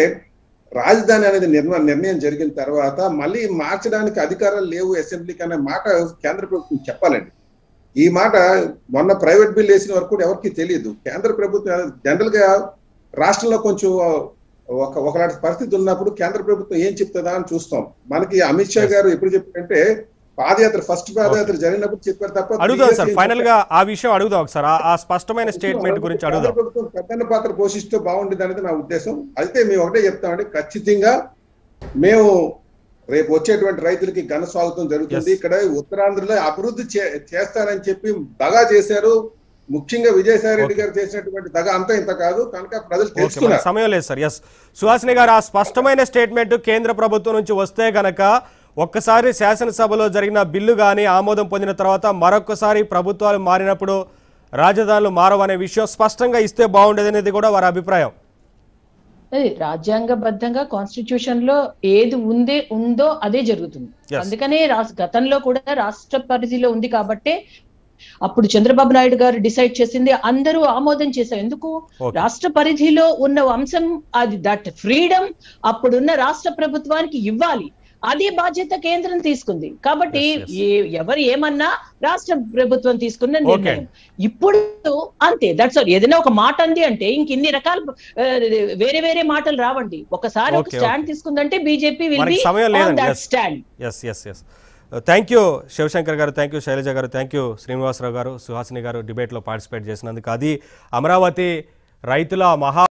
రాజధాని అనేది నిర్ణయం జరిగిన తర్వాత మళ్ళీ మార్చడానికి అధికారాలు లేవు అసెంబ్లీకి అనే మాట కేంద్ర ప్రభుత్వం చెప్పాలండి। ఈ మాట మొన్న ప్రైవేట్ బిల్ వేసిన వరకు కూడా ఎవరికి తెలియదు। కేంద్ర ప్రభుత్వం జనరల్ గా రాష్ట్రంలో కొంచెం ఒకలాంటి పరిస్థితి ఉన్నప్పుడు కేంద్ర ప్రభుత్వం ఏం చెప్తుందా అని చూస్తాం। మనకి అమిత్ షా గారు ఎప్పుడు చెప్పారంటే పాదయాత్ర ఫస్ట్ పాదయాత్ర జరిగినప్పుడు చెప్పారు తప్ప అడుగుదాం సార్ ఫైనల్ గా ఆ విషయం అడుగుదాం ఒకసారి ఆ స్పష్టమైన స్టేట్మెంట్ గురించి అడుగుదాం। ప్రభుత్వం ప్రధాన పాత్ర పోషిస్తూ బాగుండేది అనేది నా ఉద్దేశం। అయితే మేము ఒకటే చెప్తామండి, ఖచ్చితంగా మేము రేపు వచ్చేటువంటి రైతులకి ఘన స్వాగతం జరుగుతుంది। ఇక్కడ ఉత్తరాంధ్రలో అభివృద్ధి చేస్తారని చెప్పి దగా చేశారు, ముఖ్యంగా విజయసాయిరెడ్డి గారు చేసినటువంటి దగ అంతా ఇంత కాదు కనుక ప్రజలు తెలుసుకున్నారు। సమయం లేదు సార్। ఎస్ సుహాసిని గారు, ఆ స్పష్టమైన స్టేట్మెంట్ కేంద్ర ప్రభుత్వం నుంచి వస్తే గనక ఒక్కసారి శాసనసభలో జరిగిన బిల్లు కానీ ఆమోదం పొందిన తర్వాత మరొకసారి ప్రభుత్వాలు మారినప్పుడు రాజధానులు మారవనే విషయం స్పష్టంగా ఇస్తే బాగుండేది అనేది కూడా వారి అభిప్రాయం। రాజ్యాంగబద్ధంగా కాన్స్టిట్యూషన్ లో ఏది ఉందో అదే జరుగుతుంది. అందుకనే గతంలో కూడా రాష్ట్ర పరిధిలో ఉంది కాబట్టి అప్పుడు చంద్రబాబు నాయుడు గారు డిసైడ్ చేసింది అందరూ ఆమోదం చేశారు. ఎందుకు? రాష్ట్ర పరిధిలో ఉన్న అంశం అది, దట్ ఫ్రీడమ్ అప్పుడున్న రాష్ట్ర ప్రభుత్వానికి ఇవ్వాలి, అదే బాధ్యత కేంద్రం తీసుకుంది. కాబట్టి ఎవరు ఏమన్నా రాష్ట్ర ప్రభుత్వం తీసుకున్న నిర్ణయం ఇప్పుడు అంతే. That's all. ఏదైనా ఒక మాట అంది అంటే ఇంకిన్ని రకాల వేరే వేరే మాటలు రావండి. ఒకసారి ఒక స్టాండ్ తీసుకుందంటే BJP will be on that stand. yes yes yes thank you Shivashankar గారు, థ్యాంక్ యూ శైలజ గారు, థ్యాంక్ యూ శ్రీనివాసరావు గారు, సుహాసిని గారు డిబేట్లో పార్టిసిపేట్ చేసినందుకు. అది అమరావతి రైతుల మహా